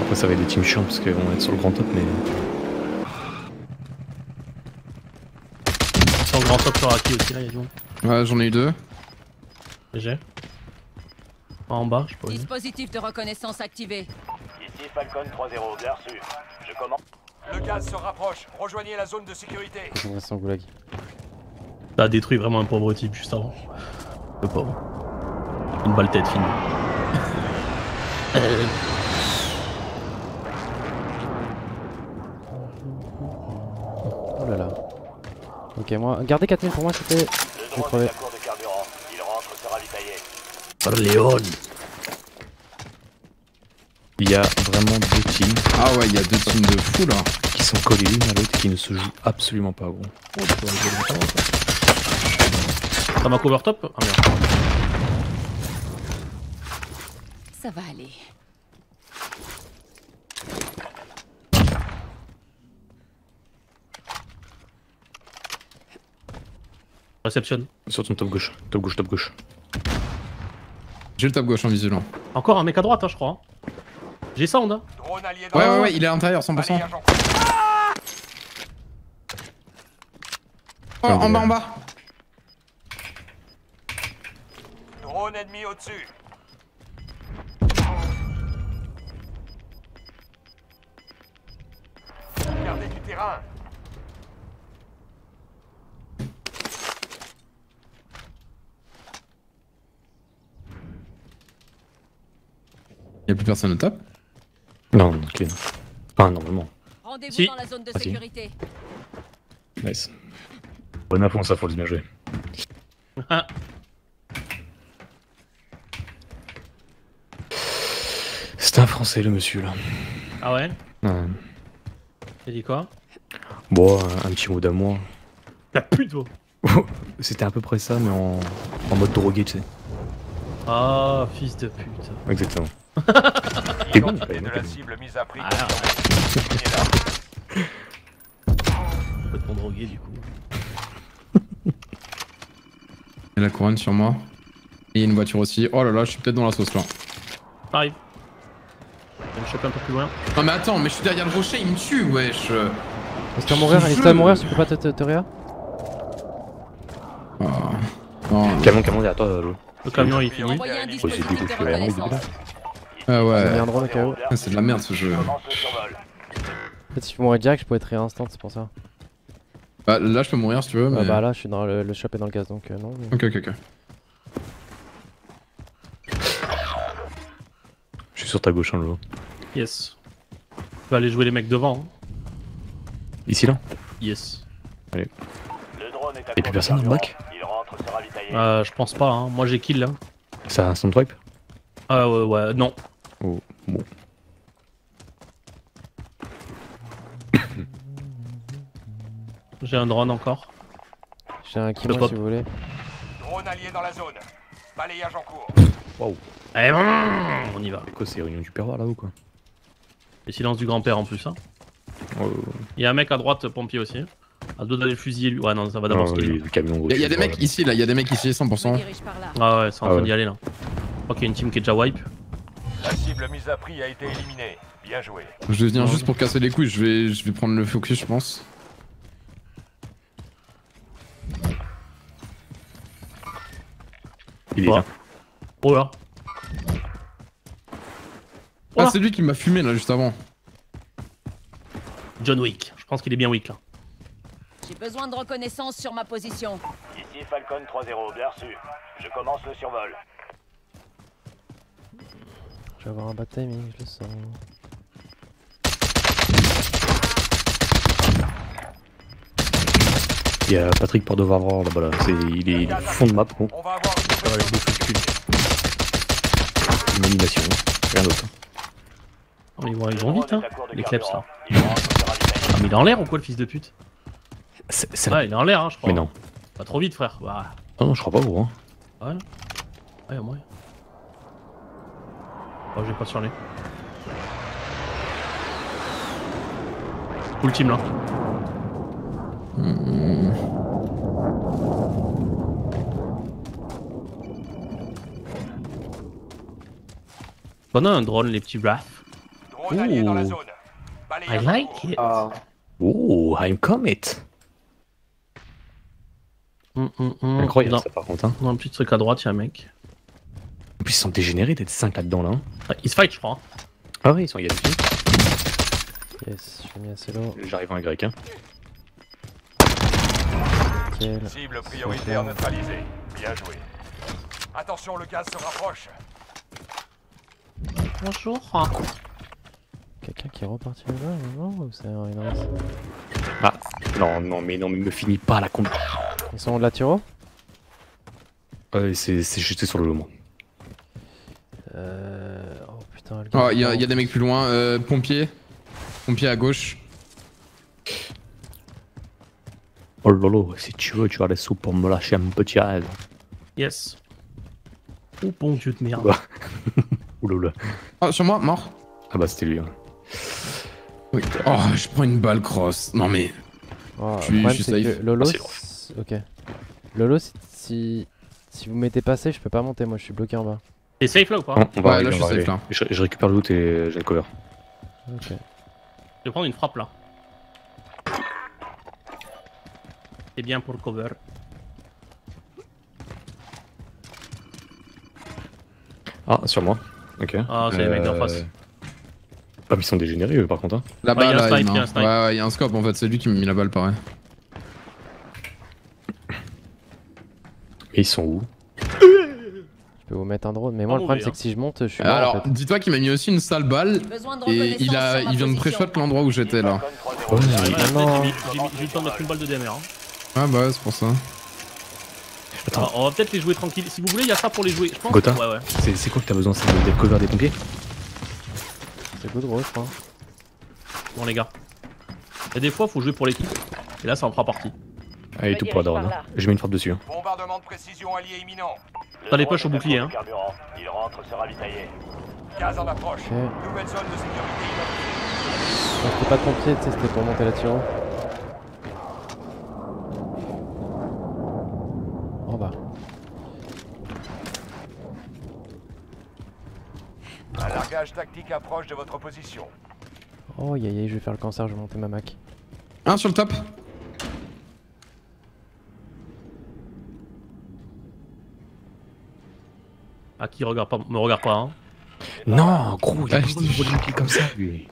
Après ça va être des teams chiants parce qu'on va être sur le grand top mais... Sur le grand top sur Aky aussi là, y'a du monde. Ouais, j'en ai eu deux. G G. En bas, je peux. Dispositif de reconnaissance activé. Ici Falcon trois zéro, bien sûr. Je commence. Le gaz se rapproche, rejoignez la zone de sécurité. Concentration goulag. Ça a détruit vraiment un pauvre type juste avant. Le pauvre. Une balle tête finie. euh... Oh là là. Ok, moi, gardez quatre mille pour moi, c'était. Je vais crever. Il y a vraiment deux teams. Ah ouais, il y a deux teams de fou là. Qui sont collés l'une à l'autre, qui ne se jouent absolument pas, gros. Oh, t'as ma cover top? Ah merde. Ça va aller. Réceptionne. Sur ton top gauche, top gauche, top gauche. J'ai le top gauche en visuel. Encore un mec à droite, hein, je crois. J'ai sound. Hein. Ouais, ouais, ouais, il est à l'intérieur, cent pour cent. Ah oh, en bas, en bas. Drone ennemi au-dessus. Regardez du terrain. Y'a plus personne au top? Non, ok. Enfin, normalement. Rendez-vous si. Dans la zone de ah, sécurité. Si. Nice. Bonne info, ça, faut le bien jouer. Ah. C'est un français, le monsieur, là. Ah ouais? Ouais. T'as dit quoi? Bon, un petit mot d'amour. T'as plus de mots. C'était à peu près ça, mais en, en mode drogué, tu sais. Ah, oh, fils de pute. Exactement. T'es bon, de la cible mise à prix. Ah, ouais. Complètement drogué du coup. Et la couronne sur moi. Et une voiture aussi. Oh là là, je suis peut-être dans la sauce là. Arrive. Je me chope un peu plus loin. Non mais attends, mais je suis derrière le rocher, il me tue, wesh. Est-ce qu'à mourir, est-ce qu'à mourir, tu peux pas te te réa? Camion, camion derrière toi, Lolo. Le camion il finit. Oh, c'est du coup que rien il là. Ah ouais, c'est de la merde ce jeu. En fait si je mourais direct je pourrais être réinstant, c'est pour ça. Bah là je peux mourir si tu veux mais... Ah bah là je suis dans le, le shop et dans le gaz donc euh, non mais... Ok ok ok. Je suis sur ta gauche hein Lolo. Yes. Tu vas aller jouer les mecs devant hein. Ici là? Yes. Allez. Et plus personne dans le bac? Euh je pense pas hein, moi j'ai kill là. C'est un sound wipe? Ah ouais ouais non. Oh bon. J'ai un drone encore. J'ai un kill si vous voulez. Drone allié dans la zone. Balayage en cours. Waouh. Allez on y va. C'est quoi ces réunions du pervers là-haut quoi? Les silences du grand-père en plus hein. Oh. Il y a un mec à droite pompier aussi. Ah, doit aller le fusiller lui. Ouais, non, ça va d'abord. Il y a des mecs ici là, il y a des mecs ici cent pour cent. Ah ouais, c'est en train d'y aller là. Je crois qu'il y a une team qui est déjà wipe. La cible mise à prix a été éliminée. Bien joué. Je viens juste pour casser les couilles, je vais, je vais prendre le focus, je pense. Il est là. Oh là. Ah, c'est lui qui m'a fumé là juste avant. John Wick, je pense qu'il est bien Wick là. J'ai besoin de reconnaissance sur ma position. Ici Falcon trois zéro, bien reçu. Je commence le survol. Je vais avoir un bad timing, je le sens. Il y a Patrick pour devoir voir là-bas là. C'est, il est du fond de map con. On va avoir une animation, rien d'autre. Oh, ils, vont, ils vont vite hein, les kleps là. Ah, mais il est en l'air ou quoi le fils de pute? C'est là, il est en l'air hein, je crois. Mais non. Pas trop vite frère. Bah. Ah non, je crois pas gros. Hein. Ouais, non. Ouais, au moins. Oh, j'ai pas sur les. Cool team là. Mmh. On a un drone, les petits rafs. Oh, I like it. Uh. Oh, I'm comet. Mmh, mmh, incroyable non. Ça par contre. Hein. Un petit truc à droite, y'a un mec. En plus, ils sont dégénérés d'être cinq là-dedans là. Hein. Ah, ils se fight, je crois. Hein. Ah oui, ils sont y a dessus. Yes, j'ai mis assez low. J'arrive en grec. Hein. Nickel. Cible prioritaire neutralisée. Bien joué. Attention, le gaz se rapproche. Bonjour. Quelqu'un qui est reparti là, non ou c'est un énorme? Ah non non mais non mais me finis pas la comp. Ils sont de la tiro. Euh, c'est juste sur le lot. Euh... Oh putain. Le gars, oh, il y a, y a des mecs plus loin. Euh, pompier. Pompier à gauche. Oh Lolo, si tu veux, tu as les sous pour me lâcher un petit rêve. Yes. Oh bon dieu de merde. Oulala. Oh, sur moi, mort. Ah bah c'était lui. Hein. Oui. Oh, je prends une balle cross. Non mais. Oh, je suis, je suis safe. Lolo, ah, ok. Lolo, si si vous m'étiez passé, je peux pas monter. Moi, je suis bloqué en bas. T'es safe là ou pas? On va ouais, arriver, là, je suis safe là. Je, je récupère le loot et j'ai le cover. Ok. Je vais prendre une frappe là. C'est bien pour le cover. Ah, sur moi. Ok. Ah, c'est euh... les mecs d'en face. Ah, mais ils sont dégénérés eux par contre. Hein. Là-bas, ouais, là, il y a un snipe. Ouais, ouais, il y a un scope en fait, c'est lui qui m'a mis la balle pareil. Et ils sont où? Je peux vous mettre un drone, mais moi oh, le problème c'est que si je monte, je suis mort. Alors, en fait. Dis-toi qu'il m'a mis aussi une sale balle et il, a, il vient de pré-shot l'endroit où j'étais là. Oh, ouais, non. J'ai eu le temps de mettre une balle de D M R. Hein. Ah bah ouais, c'est pour ça. Attends. On va peut-être les jouer tranquille. Si vous voulez, il y a ça pour les jouer. Je pense. Gotha, ouais, ouais. C'est quoi que t'as besoin? C'est de cover des pompiers? C'est good, gros, je crois. Bon, les gars. Et des fois, faut jouer pour l'équipe. Et là, ça en fera partie. Allez, tout pour la drone. Hein. Je mets une frappe dessus. Hein. Bombardement de précision allié imminent. T'as les poches au bouclier, hein. Il rentre, sera ravitaillé. Gaz en approche. Okay. Nouvelle zone de sécurité. C'était pas ton pied, tu sais, c'était pour monter la tiro. En bas. Un largage tactique approche de votre position. Oh y'a y'a, je vais faire le cancer, je vais monter ma Mac. Un sur le top. Ah, qui regarde pas, me regarde pas, hein. Non, gros, il a juste une volume qui est comme ça, lui.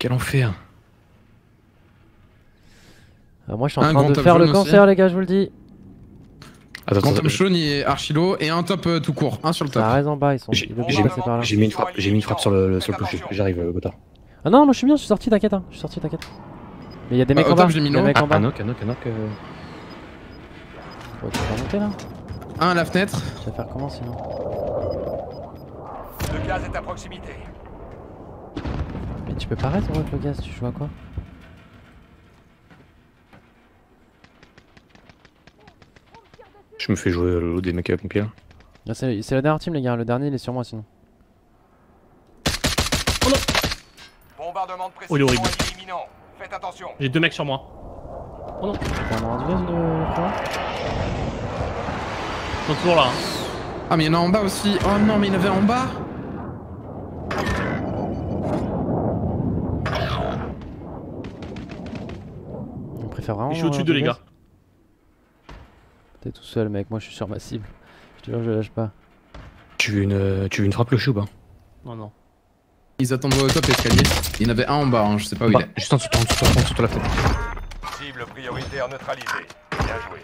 Quel enfer. Ah, moi, je suis en un train de faire le cancer, aussi. Les gars, je vous le dis. Attends, grand top jaune, il est archilo, et un top euh, tout court, un sur le top. Ah, raison, bas, ils sont. J'ai mis une frappe, j'ai mis une frappe sur le sur le cocher, j'arrive, euh, Gotha. Ah non, moi, je suis bien, je suis sorti, t'inquiète, hein. Je suis sorti, t'inquiète. Mais il y a des mecs en bas, il y a des mecs en bas. Un knock, un knock, un knock. Faut pas monter, là. Un à la fenêtre. Je vais faire comment sinon? Le gaz est à proximité. Mais tu peux pas rester avec le gaz, tu joues à quoi? Je me fais jouer le lot des mecs à la pompière. C'est la dernière team les gars, le dernier il est sur moi sinon. Oh non. Bombardement de précision est imminent. Faites attention. J'ai deux mecs sur moi. Oh non. T'as un gaz de quoi? Ils sont toujours là. Hein. Ah mais il y en a en bas aussi. Oh non mais il y en avait en bas. On préfère vraiment. Je suis au-dessus euh, de les gars. T'es tout seul mec, moi je suis sur ma cible. Je te jure, je lâche pas. Tu veux une, tu veux une frappe le chou ou pas? Non, non. Ils attendent au top l'escalier. Il y en avait un en bas, hein, je sais pas où bah, il est. Juste en dessous, en dessous, en dessous de la tête. Cible prioritaire neutralisée. Bien joué.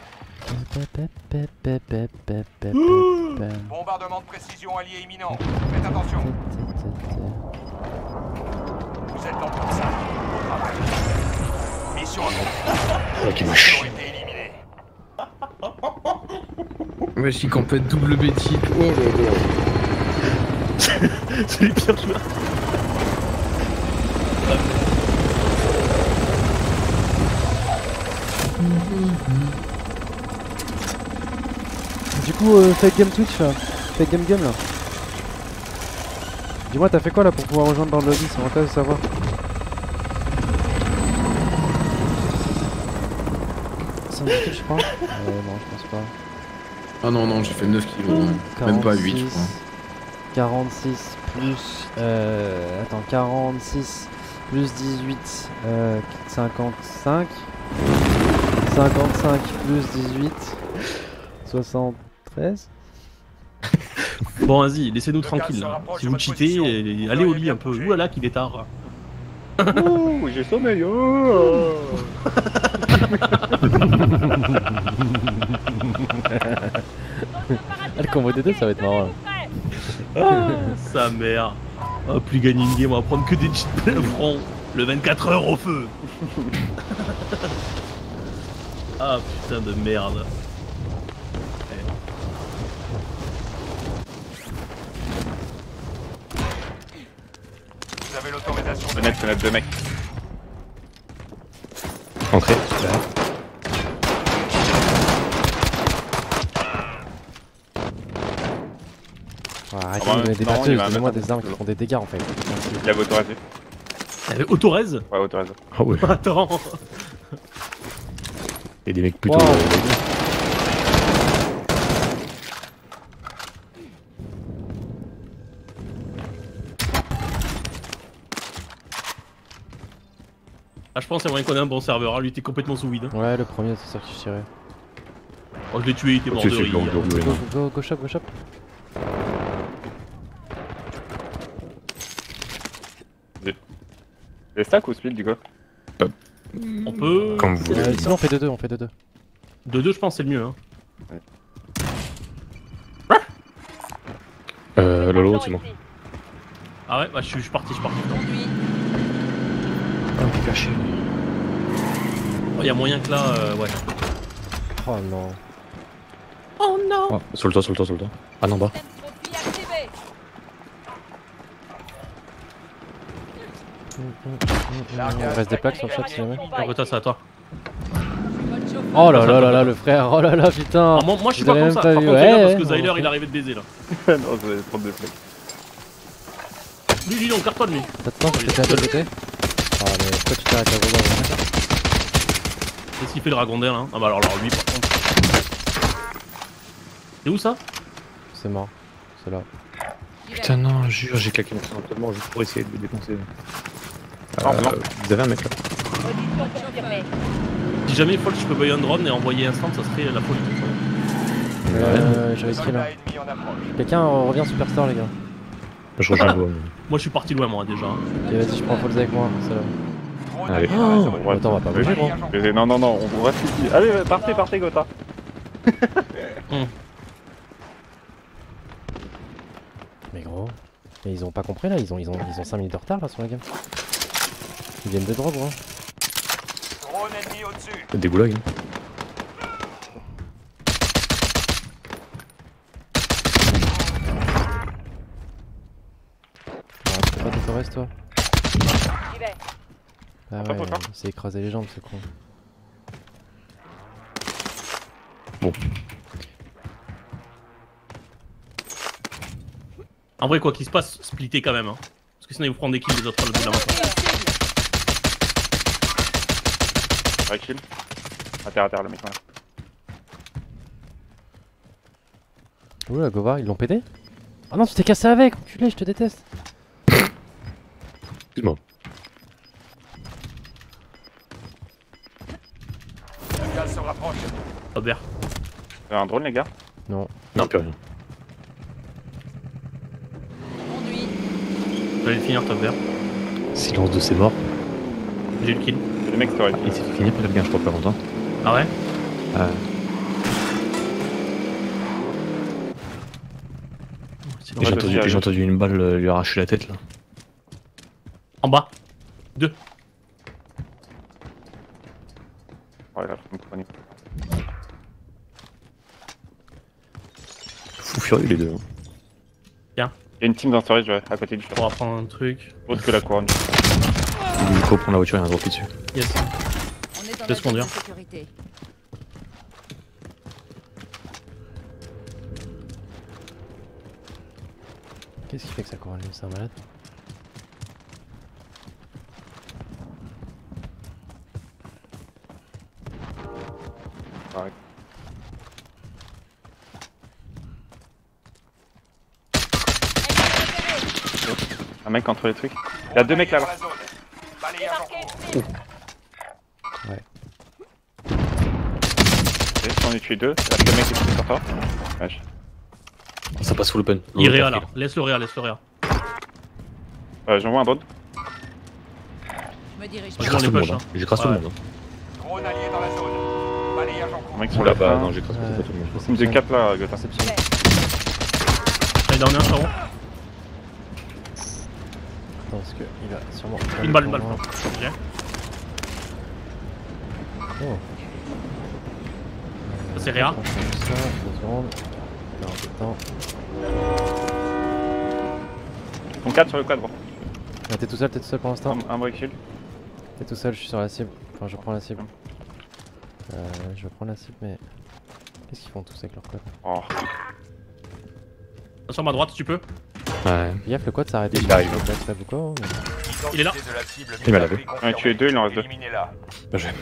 Bombardement de précision allié imminent. Faites attention. Vous êtes en train de ça. Au travail. Mission accomplie. Ok, moche. Mais si qu'on peut être double bétique. Oh là là. C'est les pires joueurs. Du coup, euh, fake game Twitch, fake game game là. Dis-moi, t'as fait quoi là pour pouvoir rejoindre dans le lobby? C'est mon cas de savoir. cinq kills, je crois. Ouais, non, je pense pas. Ah non, non, j'ai fait neuf kills, ouais. Même pas huit, je crois. quarante-six plus. Euh, attends, quarante-six plus dix-huit, euh, cinquante-cinq. cinquante-cinq plus dix-huit. soixante-treize. Bon, vas-y, laissez-nous tranquille là. Si vous cheatez, et allez au lit un peu. Ouh là là, qu'il est tard. Ouh, j'ai sommeil. Oh. Ah, le combo des deux, ça va être marrant. Ah, sa mère. Oh, plus gagner une game, on va prendre que des cheats front. Le vingt-quatre heures au feu. Ah, putain de merde. L'autorisation de mettre fenêtre de mec. Entrée. Oh, arrêtez de donner des batteuses, donnez-moi des armes qui font des dégâts en fait. Il avait autorisé. Il avait autorisé ? Ouais, autorisé. Ah ouais. Attends. Et des mecs plutôt... Wow. Euh... Ah, je pense qu'il y a moyen qu'on ait un bon serveur, hein. Lui était complètement sous vide. Ouais, le premier, c'est ça que je tirais. Oh, je l'ai tué, il était mort de rire. Go, go, shop, go, shop. Les stacks ou speed du coup? On peut. Comme vous voulez. Sinon, on fait deux deux, on fait deux deux. deux deux, je pense, c'est le mieux. Hein. Ouais. Euh, Lolo, c'est bon. Ah, ouais, bah, je suis parti, je suis parti. Un peu caché. Oh, y'a moyen que là, euh, ouais. Oh non. Oh non. Oh, sur le toit, sur le toit, sur le toit. Ah non, bas. Il reste des plaques sur le chat si jamais. Toi, c'est à toi. Oh là là là là, le frère, oh là là, putain. Ah, moi, moi je suis pas comme ça, par contre, ouais, parce que Zylewr il arrivait de baiser là. Non, je vais prendre des plaques. Lui, lui, on cartonne lui. T'attends, je t'ai à de côté. Ah mais pourquoi tu t'arrêtes à vos gars? Qu'est-ce qu'il fait le ragondin là? Ah bah alors, alors lui par contre. C'est où ça? C'est mort, c'est là. Putain non, jure, j'ai claqué mon sang tellement juste pour essayer de le dépenser. Ah, euh, vous avez un mec là. Si jamais Fold je peux payer un drone et envoyer un stand, ça serait la folie. Euh, j'avais écrit là. Quelqu'un revient Superstar les gars. Je rejoins vous. Moi je suis parti loin moi déjà. Ok vas-y, je prends Fold avec moi, c'est là. Allez, oh oh, attends, on va pas bouger gros. Non non non, on vous reste ici. Allez, partez, partez Gotha. hmm. Mais gros, mais ils ont pas compris là, ils ont ils ont ils ont cinq minutes de retard là sur la game. Ils viennent de drogue gros. Drone ennemi au-dessus. Des goulags. Toi. Ah ouais, il s'est écrasé les jambes ce con. Bon. En vrai quoi qu'il se passe, splittez quand même hein. Parce que sinon ils vous prennent des kills les autres à le bout de la main. Ouais kill. À terre à terre le mec là. Oula Gova, ils l'ont pété? Ah non tu t'es cassé avec, enculé, je te déteste. Excuse-moi. Robert. Y'a un drone les gars? Non. Non, plus rien. Conduit. Je vais finir top vert. Silence de ses morts. J'ai eu le kill. Le mec, ah, il s'est fait finir peut-être bien, je crois, pas longtemps. Ah ouais euh... J'ai entendu, entendu une balle lui arracher la tête là. En bas. Deux. Ouais, là, je me prenais. Fou furieux les deux. Bien. Il y a une team dans storage, ouais, à côté du champ. On va prendre un truc. Autre que la couronne. Il faut prendre la voiture et un drop dessus. Yes. Laisse conduire. Qu'est-ce qui fait que ça court à lui, c'est un malade. Ouais. Un mec entre les trucs. Il y a deux mecs là-bas. Oh. Ouais. On est tué deux. Il y a deux mecs qui sont encore. Wesh. Ça passe full open. Il réa là, laisse le réa, laisse le réa. Euh, j'envoie un drone. J'écrase tout le monde, hein. J'écrase tout le monde. Drone allié dans la zone. Balayage en cours. Mec sont là-bas, non, j'écrase pas tout le monde. C'est une de cap là, Gotaga, c'est pire. Il en a un, Charon. Attends, parce que il a sûrement. Une balle, une balle. Ok. Oh. Ça c'est réa. On cadre sur le quad, bro. Ah, t'es tout seul, t'es tout seul pour l'instant. Un, un break shield. T'es tout seul, je suis sur la cible. Enfin, je prends la cible. Euh, je prends la cible, mais. Qu'est-ce qu'ils font tous avec leur quad? Oh. Sur ma droite, si tu peux. Ouais. Fais gaffe, le quad s'arrête. Il arrive. Il est là. Il m'a lavé. Un tué deux, il en reste deux. Bah, je vais.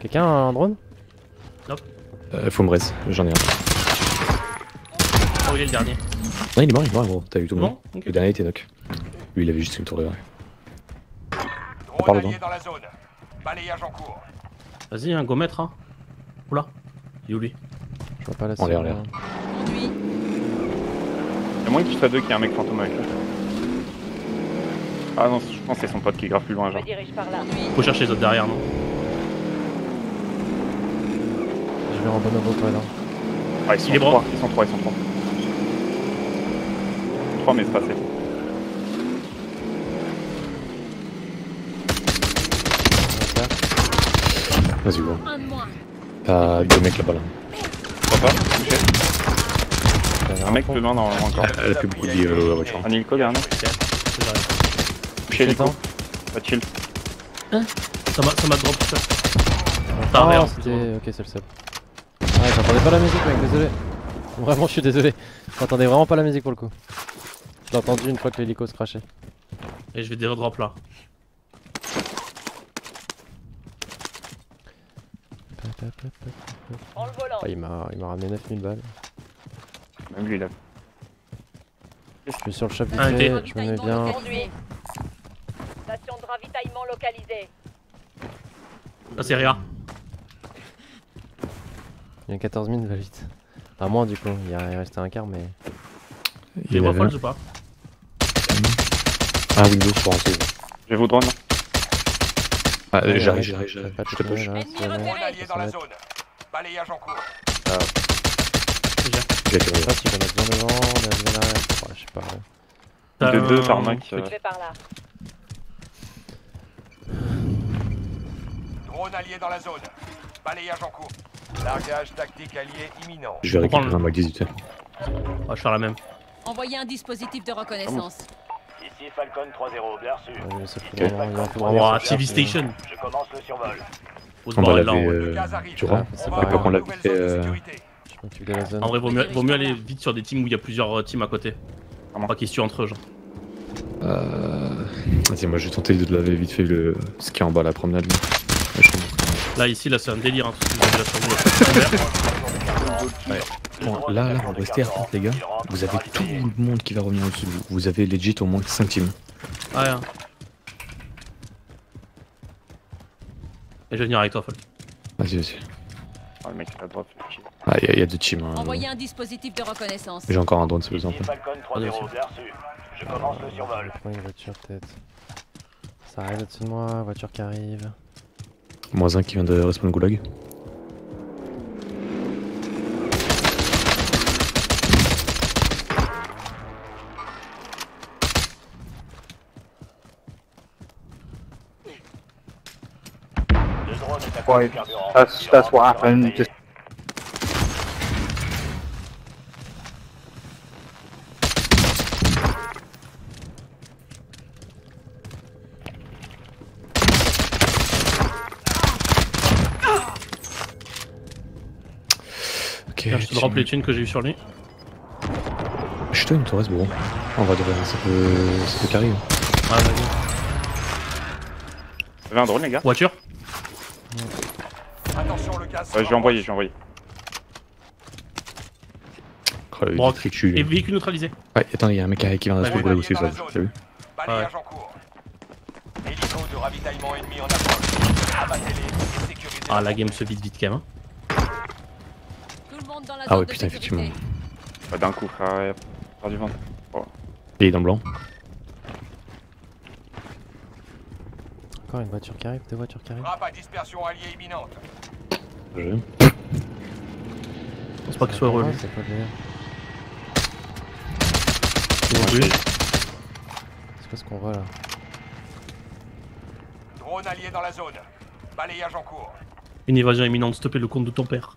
Quelqu'un a un drone? Nope. Euh, faut me braise, j'en ai un. Oh, il est le dernier. Non, il est mort, il est mort, gros. T'as eu tout le monde. Okay. Le dernier était knock. Lui, il avait juste une tour de verre. On parle dans la zone. Balayage en cours. Vas-y, un go maître. Hein. Oula. Il est où lui? Je vois pas la cible. En l'air, l'air. Il y a moins qu'il soit deux qu'il y a un mec fantôme avec là. Ah non, je pense que c'est son pote qui grave plus loin, genre. Faut chercher les autres derrière, non? Je vais en bonne auto, toi, là. Ah, ils sont trois, ils sont trois, ils sont trois. trois mais c'est passé. Vas-y go. T'as deux mecs là-bas là. Pourquoi pas? Touché. Un mec de loin normalement encore. Elle a plus beaucoup dit la voiture. Un hélico derrière nous. Touché hélico. Pas chill. Hein? Ça m'a drop tout seul. Ah merde. Ok, c'est le seul. Ah ouais, j'entendais pas la musique mec, désolé. Vraiment je suis désolé. J'entendais vraiment pas la musique pour le coup. J'ai entendu une fois que l'hélico se crachait. Et je vais des redrops là. Oh, il m'a ramené neuf mille balles. Même lui là. Je suis sur le chapeau, ah, okay. Je me mets bien. Station de ravitaillement localisée. Ah c'est rien. Il y a quatorze mille, va vite. À moins du coup, il restait un quart mais... Il est Fold ou pas? Ah oui, je crois. J'ai vos drones. Ah j'arrive, j'arrive, j'arrive. Je te push. Balayage en cours. Ah. J'ai tiré. Je sais pas si on a besoin devant, on a besoin là. Je sais pas. De deux par mec. Je vais par là. Drone allié dans la zone. Balayage en cours. Largage tactique allié imminent. Je vais récupérer un Mac dix-huit. On va faire la même. Envoyer un dispositif de reconnaissance. Ici Falcon trois zéro, bien sûr. Ouah, T V Station. Je commence le survol. On va laver. Tu vois, c'est pas qu'on l'a fait. En vrai, vaut mieux, vaut mieux aller vite sur des teams où il y a plusieurs teams à côté. Pas qu'ils se tuent entre eux, genre. Euh. Vas-y, moi je vais tenter de laver vite fait le. Ce qui est en bas, la promenade. Là, ici, là, c'est un délire, hein, tout ce que vous avez. Là, là, on va rester à terre, les gars. Vous avez tout le monde qui va revenir au-dessus de vous. Vous avez legit au moins cinq teams. Ah, ouais. Hein. Et je vais venir avec toi, Fold. Vas-y, vas-y. Oh, le mec, il a drop. Ah, il y, y a deux teams. Hein, envoyez un dispositif de reconnaissance. J'ai encore un drone, c'est plus simple. Falcon trois zéro, bien reçu. Je commence le survol. Une voiture tête. Ça arrive au-dessus de moi, voiture qui arrive. Moins un qui vient de respawn goulag. Boy, that's that's what happened. Just okay, je te drop les thunes que j'ai eu sur lui. Je te une Torres, bon. On va devoir ça peut ça peut carré. Ah vas-y. Avait un drone les gars. Voiture. Ouais, je vais envoyer, je vais envoyer. Broc, et véhicule neutralisé. Ouais, attends, il y a un mec qui vient d'acheter le boulot aussi, ça, t'as vu? Balayage en cours. Hélico de ravitaillement ennemi en approche. Abattez-les et sécurisez. Ah, la game se vide vite quand même. Ah ouais, putain, effectivement. Pas d'un coup, frère, pas du ventre. Il est dans le blanc. Encore une voiture qui arrive, deux voitures qui arrivent. Frappe à dispersion alliée imminente. Je pense pas qu'il soit revenu. C'est pas ce qu'on voit là. Drone allié dans la zone. Balayage en cours. Une évasion imminente, stopper le compte de ton père.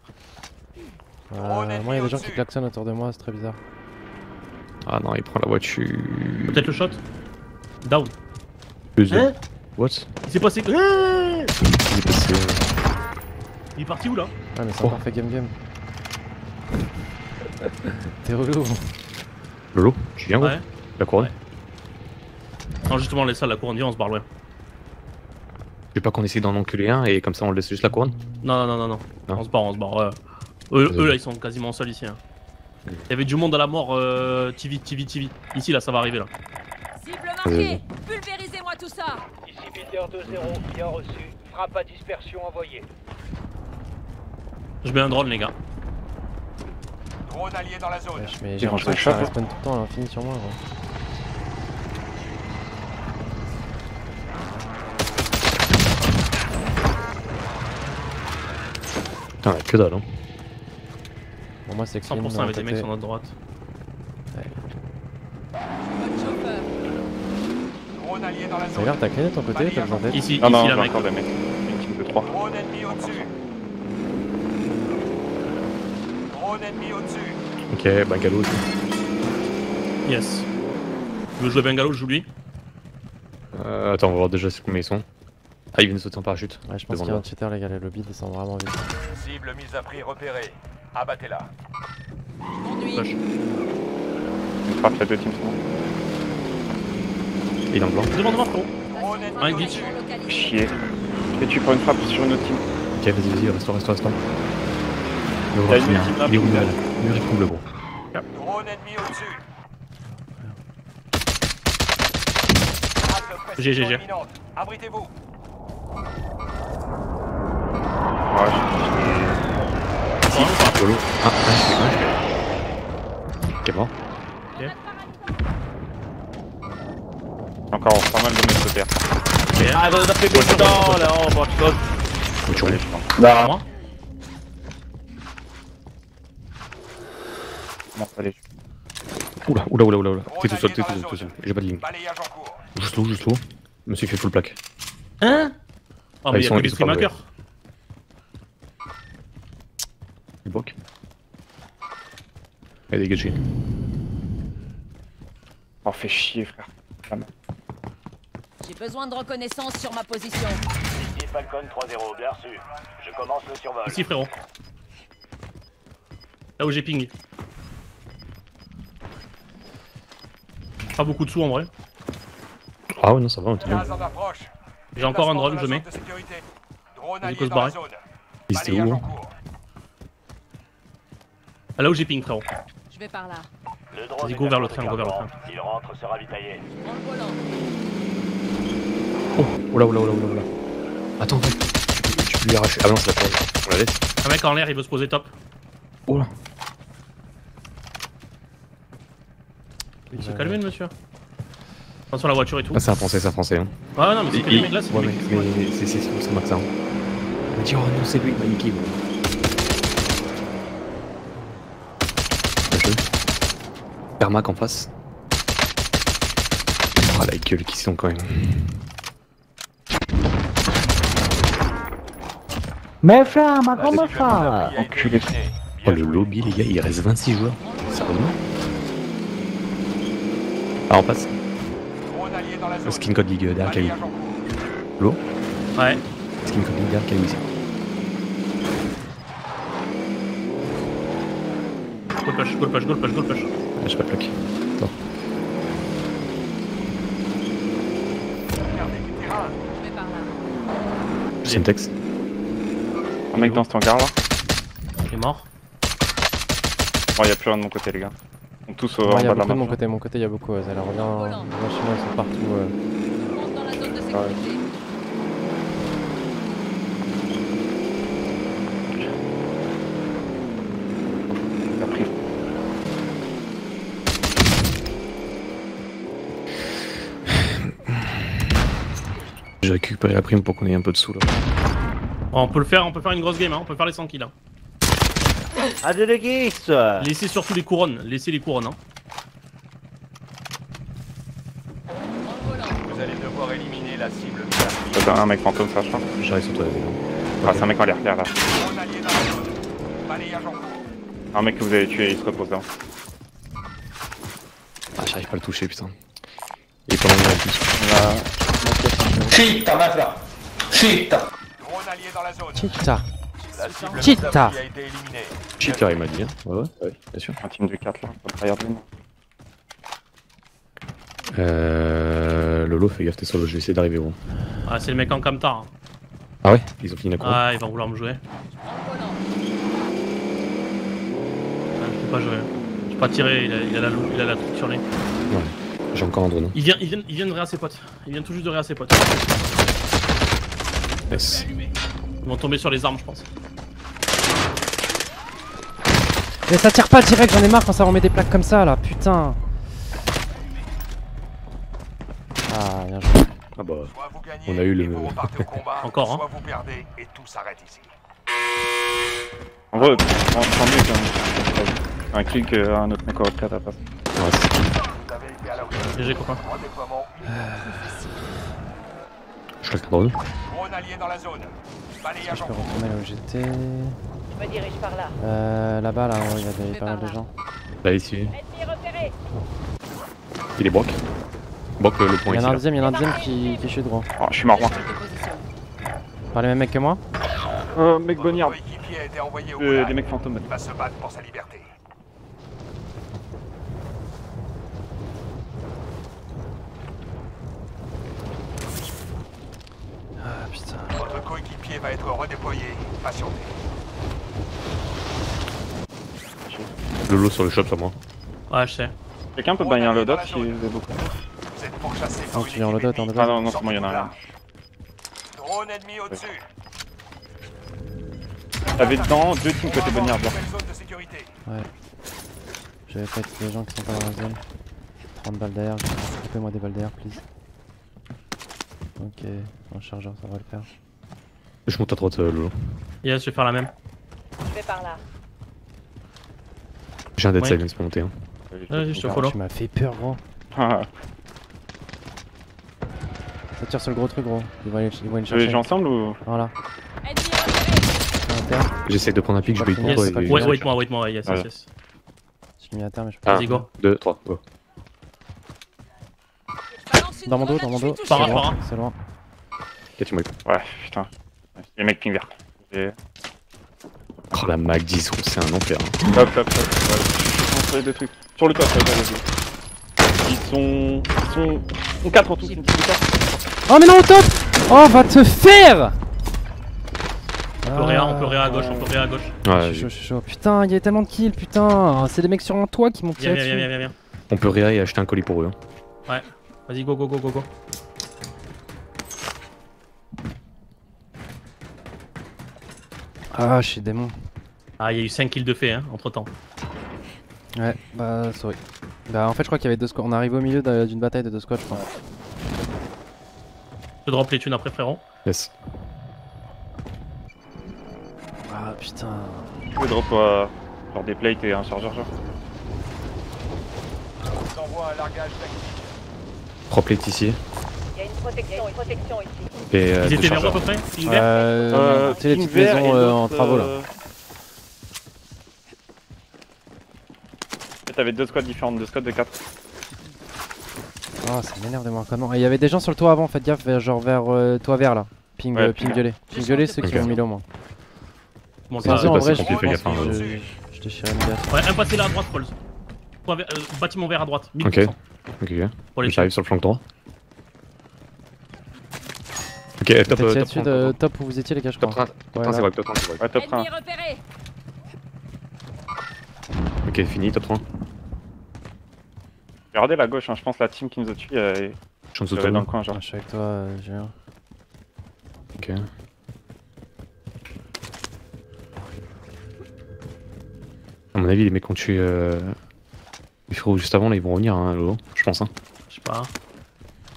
Euh, moi il y a des gens qui klaxonnent autour de moi, c'est très bizarre. Ah non, il prend la voiture. Peut-être le shot. Down. Hein? What? Il s'est passé. Il s'est passé. Il est parti où là? Ouais mais c'est oh. Encore fait game game. T'es relou. Lolo, tu viens ouais. La couronne ouais. Non justement laisse ça la couronne, viens on se barre loin. Je veux pas qu'on essaye d'en enculer un et comme ça on laisse juste la couronne. Non non non non, non. On se barre, on se barre. Euh, eux, eux là ils sont quasiment seuls ici hein. Il y avait du monde à la mort euh, T V, T V, T V. Ici là ça va arriver là. Cible marquée, pulvérisez-moi tout ça. Ici Peter deux zéro, bien reçu, frappe à dispersion envoyée. Je mets un drone les gars. Drone allié dans la zone. Ouais, je mets j'ai rentré le chat. Ça respawn tout le temps à l'infini sur moi. Putain, que dalle hein. Bon, moi c'est cent pour cent avec côté. Des mecs sur notre droite. Ouais. Drone allié dans la zone. Zylewr, t'as clé de ton côté? T'as besoin d'aide? Ici, ah, ici non, la mec. Encore des mecs. Une équipe de trois. Drone ennemi au-dessus. Ok, bungalow. Yes. Je veux jouer bungalow, je joue lui. Euh, attends, on va voir déjà combien ils sont. Ah, ils viennent sauter en parachute. Ouais, je pense qu'il y a un cheater, les gars, les lobbies descendent vraiment vite. Cible mise à prix repérée. Abattez-la. Une frappe, il y a deux teams. Il est dans le blanc. Devant, devant, frérot. Un glitch. Chier. Et tu prends une frappe sur une autre team. Ok, vas-y, vas-y, reste, reste, reste. Il est où le mur? Le mur est trouble, bon. Drone ennemi au-dessus. J'ai, j'ai, j'ai. Abritez-vous. Ah, je suis. Si, c'est un polo. Ah, je suis. Ok, bon. Encore pas mal de mecs de terre. Ah, on a fait beaucoup de temps là, on va tout seul. Tu roules, je pense. Non. Allez. Oula, oula, oula, oula. T'es tout seul, t'es tout seul, tout seul. J'ai pas de ligne. Juste l'eau, juste l'eau. Je me suis fait full plaque. Hein? Ah, mais ils sont des maqueurs. Il bloque. Allez, dégagez. Oh, fais chier, frère. J'ai besoin de reconnaissance sur ma position. Ici, Falcon trois zéro, bien reçu. Je commence le survol. Ici, frérot. Là où j'ai ping. Pas beaucoup de sous en vrai. Ah ouais non ça va on était bien. J'ai encore un drone je mets. J'ai qu'à se barrer. Il était où hein? Ah là où j'ai ping frérot. Je vais par là. Vas-y go vers le train, go vers le train. Il rentre se ravitailler. Oh oula oula oula oula. Attends, tu peux lui arracher. Ah non c'est la porte. On la laisse. Un mec en l'air il veut se poser top. Oh là. Il s'est calmé le monsieur. Attention la voiture et tout. Ah, c'est un français, c'est un français. Hein. Ah non, mais c'est calmé là, c'est ouais, mais, mais c'est c'est ça marque ça. Hein. Il me dit oh non, c'est lui, il m'a niqué. Permac en face. Oh la gueule qu'ils sont quand même. Mais frère, ma grand-mère frère. Enculé. Oh le lobby les gars, il reste vingt-six joueurs. Sérieux ? Ah on passe. Le skin code league derrière Kali. L'eau ? Ouais. Skin code league derrière Kali aussi. Goal push, goal push, goal push, goal push. Ah, j'ai pas de bloc. Attends. C'est une texte. Un mec dans ce hangar là. Il est mort. Bon, y'a plus rien de mon côté, les gars. On est tous au bas de la map. De mon côté, mon côté, y'a beaucoup. Elle revient. Moi, chez moi, ils sont partout. On rentre dans la zone de sécurité. J'ai récupéré la prime pour qu'on ait un peu de sous là. Oh, on peut le faire, on peut faire une grosse game, hein. On peut faire les cent kills. Hein. Ah de guise. Laissez surtout les couronnes, laissez les couronnes. Hein. Vous allez devoir éliminer la cible. Attends, un mec fantôme, ça je crois. J'arrive sur toi. Ah okay. C'est un mec en l'air derrière là. Un mec que vous avez tué, il se repose là. Ah j'arrive pas à le toucher putain. Il est pas loin de la touche. Chita, va là. Chita. Chita. Chita. Chita, il m'a dit. Hein. Ouais, ouais, ouais, bien sûr. Un team de quatre là, regarde moi. Euh. Lolo, fais gaffe, t'es solo, je vais essayer d'arriver où. Ah, c'est le mec en camtar. Hein. Ah ouais, ils ont fini la course. Ah, ils vont vouloir me jouer. Ah, je peux pas jouer. Je peux pas tirer, il a, il a la, il a la truc sur les. Ouais. J'ai encore un drone. Il vient, il vient, il vient de réa ses potes. Il vient tout juste de réa ses potes. Yes. Ils vont tomber sur les armes, je pense. Mais ça tire pas direct, j'en ai marre quand ça remet des plaques comme ça là, putain. Ah, bien joué. Ah bah, on a eu le. Encore, hein. En vrai, on prend mieux quand même. Un clic, un autre mec en quatre à passer. Ouais. G G copain. Euh... Je laisse le drone. Je peux retourner là où j'étais. Je me dirige par là. Euh, là-bas là, il y avait pas mal de gens. Là ici. Il est broc. Broc le point ici. Il y en a un deuxième, il y en a un deuxième qui est chez droit. Oh, je suis marron. Par les mêmes mecs que moi. Euh, mec bonniard. Euh, des mecs fantômes. Il va se battre pour sa liberté. Ah putain. Votre coéquipier va être redéployé. Patientez. Lolo sur le shop sur moi. Ouais je sais. Quelqu'un peut bailler un loadout si vous avez beaucoup. Vous êtes pourchassés par une équipe ennemie. Ah non non c'est moi y'en a un. Drone ennemi au-dessus. T'avais dedans deux teams côté bonnière blanc. Ouais. J'avais fait les gens qui sont pas dans la zone. trente balles derrière. Coupez-moi des balles derrière please. Ok, un chargeur ça va le faire. Je monte à droite euh, Lolo. Yes, je vais faire la même. Je vais par là. J'ai un dead silence pour monter. Hein. Vas-y, je te follow. Tu m'as fait peur gros. Ça tire sur le gros truc gros. Ils vont aller, ils vont aller chercher. J'ai ensemble ou. Voilà. J'essaie de prendre un pic, je vais y prendre. Ouais, wait moi, wait moi, yes, yes, yes. Je suis mis à terre mais je peux pas. Vas-y go. deux, trois, go. Dans mon dos, dans mon dos, c'est loin, c'est loin. Ok, tu m'as eu. Ouais, putain. Les mecs ping vert. Et... Oh la Mac dix, c'est un enfer. Hein. Hop, hop, hop. Je suis les deux trucs. Sur le top, ouais, vas-y. Ils sont. Ils sont. Ils sont quatre en tout. Oh, mais non, au top. Oh, va te faire. On peut réa, on peut réa à gauche, on peut réa à gauche. Ouais, je suis chaud, je suis chaud. Putain, il y a tellement de kills, putain. C'est des mecs sur un toit qui m'ont tiré. Viens, viens, viens, viens, viens. On peut réa et acheter un colis pour eux. Hein. Ouais. Vas-y, go, go, go, go, go. Ah, je suis démon. Ah, il y a eu cinq kills de fait, hein, entre temps. Ouais, bah, sorry. Bah, en fait, je crois qu'il y avait deux squads. On arrive au milieu d'une bataille de deux squads, je crois. Je drop les thunes après, frérot. Yes. Ah, putain. Je drop euh, genre des plates et un chargeur, genre. On envoie un largage tactique. Trois plates ici. Il y a une protection, une protection ici. Et, euh, ils étaient vers où à peu près? Euh, tu sais, les petites maisons euh, en travaux là. T'avais deux squads différentes, deux squads de quatre. Oh, ça m'énerve de moi encore. Il y avait des gens sur le toit avant, faites gaffe, genre vers euh, toit vert là. Ping, ouais, euh, ping violet. Ping violet, ceux qui ont mis l'eau moins. Bon, ça va, en vrai, je te chire une gaffe. Ouais, un passé là à droite, Rolls. Bâtiment vert à droite, mille pour cent. Ok, ok. J'arrive sur le flanc droit. Ok, top, euh, top, top, de, top, top où vous étiez les gars, je crois. Top trente, c'est vrai, top trente, c'est vrai. Ouais, top trente. Ok, fini, top trente. Regardez la gauche, hein, je pense la team qui nous a tués euh, je suis dans le coin, genre. Ah, je suis avec toi, euh, Julien. Ok. A mon avis, les mecs qui ont tué euh, les frérots juste avant, là, ils vont revenir, hein, Lolo, je pense. Hein. Je sais pas.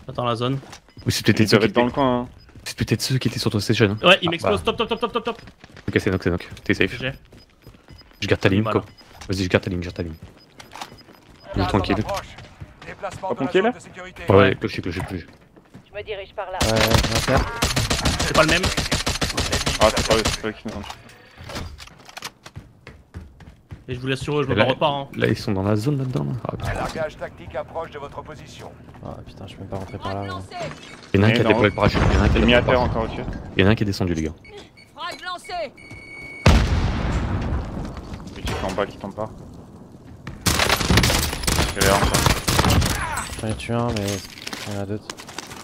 J'attends la zone. Ou c'est peut-être ceux qui étaient dans le coin. Hein. C'est peut-être ceux qui étaient sur ton station. Hein. Ouais, il ah, m'explose. Bah. Top, top, top, top, top, top. Ok, c'est knock, c'est knock. T'es safe. Je garde ta ligne, quoi. Vas-y, je garde ta ligne, je garde ta ligne. On est tranquille. Pas conqué là? Ouais, clocher, clocher, clocher. Je me dirige par là. Ouais, on va faire. C'est pas le même. Ah, c'est pas eux, c'est eux qui nous ont tués. Et je vous laisse sur eux, je me repars. Hein. Là, ils sont dans la zone là-dedans. Là. Ah, largage tactique approche de votre position. Ah putain, je peux même pas rentrer par là. Il y en a un qui a déployé le parachute. Il y en a un qui a mis à terre encore au-dessus. Il y en a un qui est descendu, les gars. Frag lancé. Et qui est en bas, qui tombe pas. Il y en a un. J'en ai tué un, mais il y en a deux.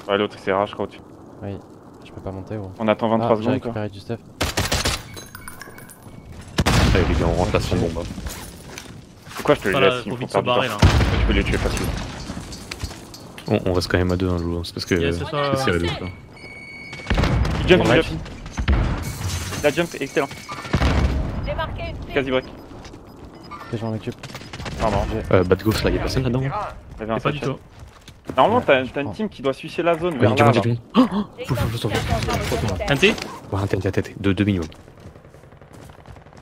Ouais, l'autre il s'est rage, je crois, au-dessus. Oui, je peux pas monter. Gros. On attend vingt-trois secondes. J'ai récupéré du stuff. Allez les gars, on rentre là sans bombe. C'est quoi, je te les laisse, il faut se barrer là. Tu peux les tuer facilement. On, on reste quand même à deux, hein, Lolo, c'est parce que yeah, c'est euh, serré de ouf là. Il jump, il jump. La jump est excellent. J'ai marqué une quasi break. Ok, je m'en occupe. Non, non. Euh, bas de gauche là, y'a personne là-dedans. Hein. Pas du tout. Normalement, t'as une team qui doit switcher la zone. Regarde, regarde, regarde. Oh, oh, je sauve. Un T ? Ouais, un T, un T, deux, deux minimum.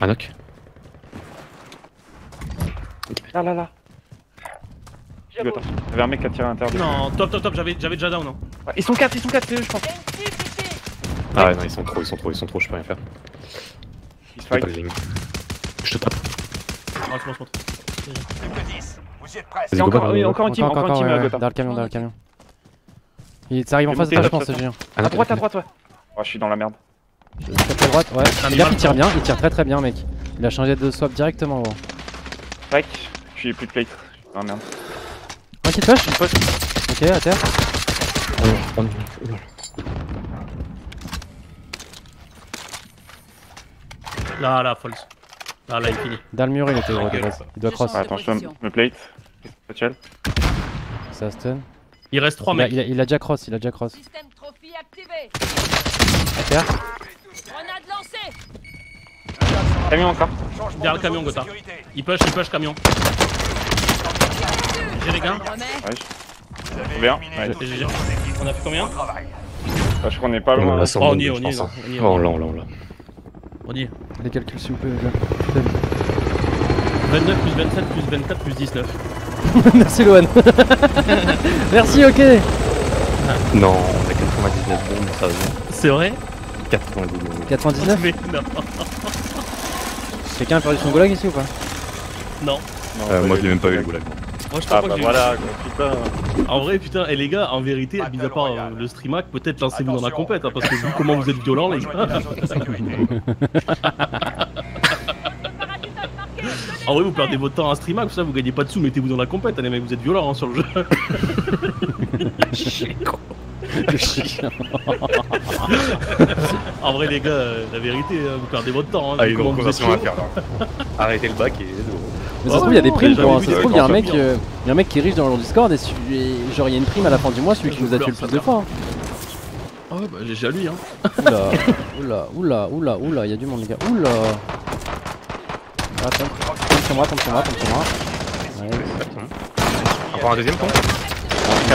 Un knock. Là là là. J'avais un mec qui a tiré à l'intérieur. Non, top top top, j'avais déjà down. Hein. Ouais, ils sont quatre, ils sont quatre, c'est eux, je pense. Ah ouais, non, ils sont trop, ils sont trop, ils sont trop, je peux rien faire. Ils fight. Je te tape. Oh, c'est bon, c'est bon. Encore une team, encore une team. Derrière le camion, derrière le camion. Ça arrive en face de toi, je pense, c'est génial. À droite, à droite, ouais. Ouais, je suis dans la merde. Je tape à droite, ouais. Le gars il tire bien, il tire très très bien mec. Il a changé de swap directement. Tac, je suis plus de plate. Ah merde. Un qui te fâche ? Une poche. Ok, à terre. Oh, là, là, false. Là, là, il finit. Dans le mur, il était droit de base. Il doit cross. Attends, je me plate. Ça stun. Il reste trois mecs. Il a, il a déjà cross, il a déjà cross. Système trophy activé. À terre. Grenade lancée. Camion encore. Derrière le camion, Gotha. Il push, il push camion. J'ai les gains. Ouais. Bien. Ouais. On a fait combien? Je crois qu'on est pas loin. Oh, on y est, on y est. Oh là, on là, on là. On y est. Les calculs, s'il vous plaît, les gars. vingt-neuf plus vingt-sept plus vingt-quatre plus dix-neuf. Merci, Loan. Merci, ok. Non, on a quatre-vingt-dix-neuf bombes, ça va. C'est vrai? quatre-vingt-dix-neuf. quatre-vingt-dix-neuf. Mais non. Quelqu'un a perdu son goulag ici ou pas? Non. non euh, moi je l'ai même pas eu le goulag. Moi je crois ah, pas bah que voilà, putain. En vrai putain, et les gars, en vérité, mis à part euh, le streamac, peut-être lancez-vous dans la compète, hein, parce que vu comment vous êtes violents les gars. En vrai vous perdez votre temps à streamac, ça vous gagnez pas de sous, mettez-vous dans la compète, hein, les mecs, vous êtes violents hein, sur le jeu. En vrai les gars, euh, la vérité, vous perdez votre temps. Hein, ah, il y a une conversation à faire là. Arrêtez le bac et... Mais ça se trouve il y a des primes, genre, ça se trouve il y a un mec, euh, il y a un mec qui est riche dans leur Discord et, et genre il y a une prime à la fin du mois, celui qui nous a tué le plus de fois. Oh bah j'ai à lui hein. Oula, oula, oula, oula, oula, il y a du monde les gars, oula. Attends, tombe sur moi, tombe sur moi, tombe sur moi. Ouais. Encore un deuxième tombe. Ah,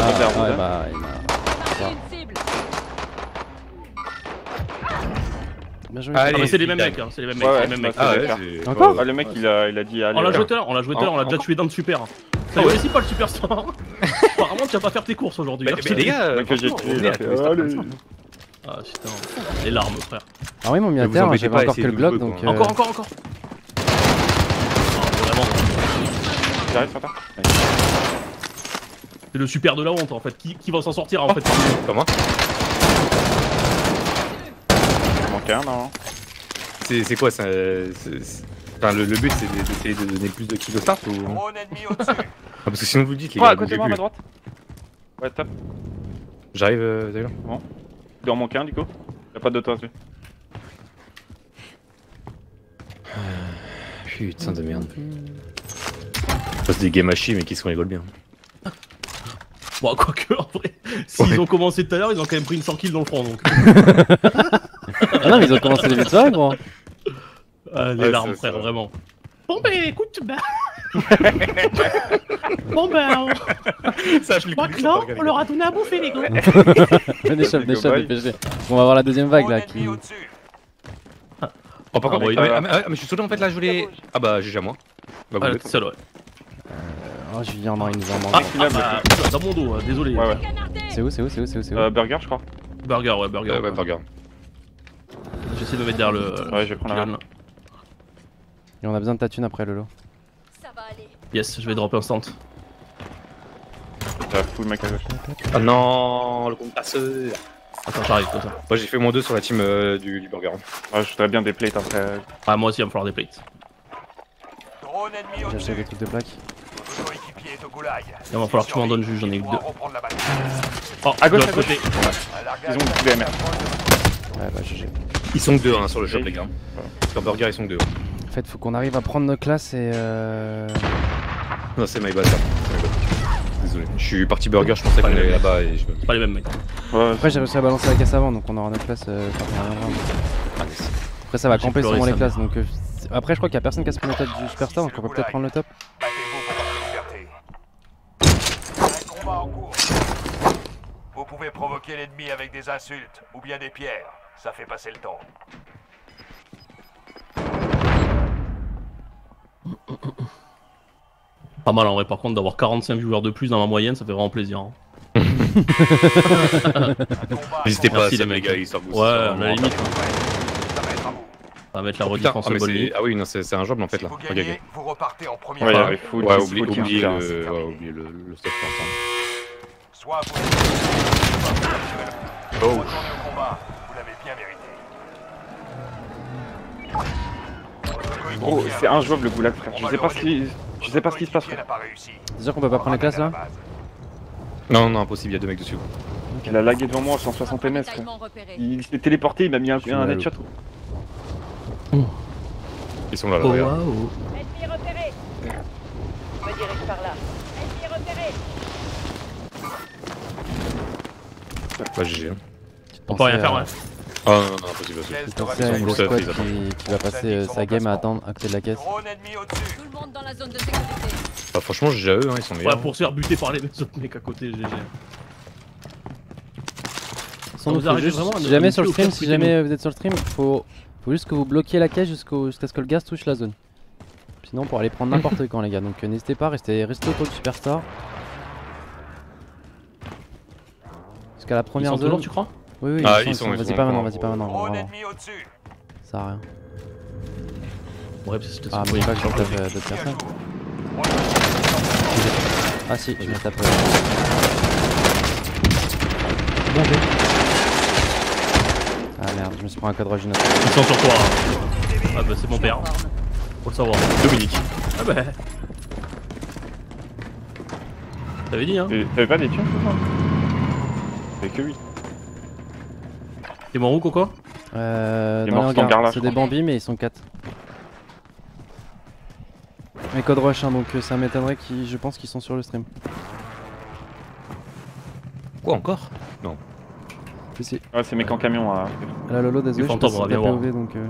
ah, ouais, bah, il m'a... Bien joué. C'est les mêmes mecs, hein, c'est les mêmes mecs. Ouais, les mêmes mecs. Ah, ouais, encore ? Ah, le mec, il a, il a dit... Allez, on l'a joué tout à l'heure, on l'a joué tout à l'heure, on l'a déjà tué d'un de super. Ça y réussit pas le super star. Apparemment, tu vas pas faire tes courses aujourd'hui. Mais les gars, que j'ai tué. Ah putain, les larmes frère. Ah oui, mon mis à terre, j'avais encore que le Glock donc... Euh... Encore, encore, encore. Ah, vraiment. J'arrive, frère. Ouais. C'est le super de la honte en fait, qui, qui va s'en sortir en oh. fait. Comment? Il manque un, non? C'est quoi ça? Enfin, le, le but c'est d'essayer de donner plus de kills de start ou... Ah, parce que sinon vous le dites les gars, ouais, côté moi, à ma droite. Ouais, top. J'arrive, euh, Zylewr. Bon. Il en manque un du coup. Y'a pas d'auto à celui. Putain de merde. C'est des games à chier mais qu'est-ce qu'on rigole bien. Bon quoique en vrai, s'ils ouais. ont commencé tout à l'heure ils ont quand même pris une cent kills dans le front donc. Ah non mais ils ont commencé les médecins gros. Ah, les ouais, larmes frère vrai. vraiment. Bon bah écoute bah... Bon ben, je crois que là, on leur a donné à bouffer les gars. Venez chef, venez chef, dépêchez. On va voir la deuxième vague là qui... Oh par contre, mais je suis sauté en fait là, je voulais... Ah bah j'ai déjà moi. Ah là t'es seul ouais. Oh Julien, non il nous en manque. Ah dans mon dos, désolé. C'est où, c'est où, c'est où, c'est où? Burger je crois. Burger ouais, burger. Ouais burger. J'essaie de mettre derrière le... Ouais je vais prendre la main. Et on a besoin de ta thune après Lolo. Yes, je vais dropper un stand. T'as full mec à gauche. Ah non, le compte passeux. Attends, j'arrive, attends. Moi j'ai fait moins deux sur la team euh, du, du burger. Ah, je voudrais bien des plates après. Ah, moi aussi, il va me falloir des plates. J'ai acheté des trucs de plaques. Il va falloir que tu m'en donnes juste, j'en ai eu que deux. Oh, à gauche, à gauche. Ouais. Ils ont que deux, merde. Ouais, bah, G G. Ils sont que deux hein, sur le shop, les gars. Ouais. Sur burger, ils sont que deux. Hein. En fait, faut qu'on arrive à prendre nos classes et euh... Non, c'est my bad. Désolé, je suis parti burger, je pensais qu'on allait là-bas et je... C'est pas les mêmes mecs. Ouais. Après j'ai réussi à balancer la casse avant donc on aura nos classes euh... enfin, après ça va camper selon les classes donc... Euh... Après je crois qu'il y a personne qui a spawné le top du superstar donc on peut peut-être prendre le top. Vous pouvez provoquer l'ennemi avec des insultes ou bien des pierres, ça fait passer le temps. Pas mal en vrai, par contre, d'avoir quarante-cinq viewers de plus dans ma moyenne, ça fait vraiment plaisir. Hein. N'hésitez pas à ça, les gars, ils sortent. Ouais, à la limite. Hein. On va mettre la rediff en seconde. Ah oui, non, c'est un job en fait là. Si vous gagnez, okay, vous repartez en premier. Ouais, ouais, faut, ouais oublie, oublie, oublie, le, ouais, oublie le, le stuff ensemble. Oh. Vous l'avez bien mérité. Gros, c'est injouable le goulag frère, je sais pas ce qui, je sais pas ce qui se passe frère. C'est sûr qu'on peut pas prendre la classe là? Non non impossible, y'a deux mecs dessus. Okay. Il a lagué devant moi cent soixante M S quoi. Il s'est téléporté, il m'a mis un, un headshot. Ouh. Ils sont là là, oh, regarde. Wow. Bah G G hein. On peut rien faire ouais. Ah non, non, non, impossible. C'est une squad qui va passer sa game à attendre à côté de la caisse. Bah franchement, G G à eux, ils sont meilleurs. Ouais, pour se faire buter par les autres mecs à côté, G G. Sans nous arrêter vraiment. Si jamais sur le stream, si jamais vous êtes sur le stream, faut juste que vous bloquiez la caisse jusqu'à ce que le gaz touche la zone. Sinon, on pourra aller prendre n'importe quand, les gars. Donc n'hésitez pas, restez autour du superstar. Jusqu'à la première zone. Tu crois? Oui, oui, ah, ils, ils sont, sont vas-y pas maintenant, vas-y pas maintenant. Ça sert à rien. Ouais, parce que ah, mais pas que je tape euh, d'autres personnes. Ah, si, je me tape. Bien joué. Ah merde, je me suis pris un cadre génial. Ils sont sur toi. Hein. Ah, bah c'est mon père. Faut le savoir. Dominique. Ah, bah. T'avais dit, hein. T'avais pas des tueurs, toi? T'avais que huit. T'es mort où Coco? Euh... Non, regarde, c'est des bambis mais ils sont quatre. Mais code rush hein, donc ça m'étonnerait qu'ils... Je pense qu'ils sont sur le stream. Quoi encore? Non. Si. Ouais c'est mec en camion là. Là Lolo désolé je suis pas si t'as P O V donc... Euh...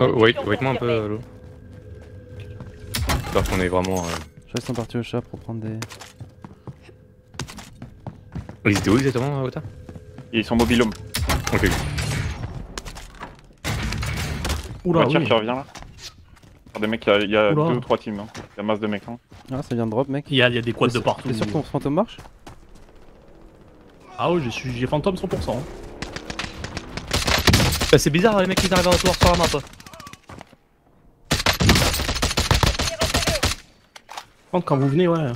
Oh wait, wait moi un peu Lolo. j'espère qu'on est vraiment... Euh... Je crois qu'ils sont partis au chat pour prendre des... Ils étaient où exactement, Ota? Ils sont mobilhome. Ok. Oula, la voiture oui. qui revient là. Des mecs, il y a, y a deux ou trois teams, hein. Y a masse de mecs. Hein. Ah, ça vient de drop, mec. Il y a, y a des quads de partout. T'es sûr que ton fantôme marche? Ah ouais, j'ai fantôme cent pour cent. Hein. Bah, c'est bizarre, les mecs ils arrivent à retour sur la map. Quand vous venez, ouais.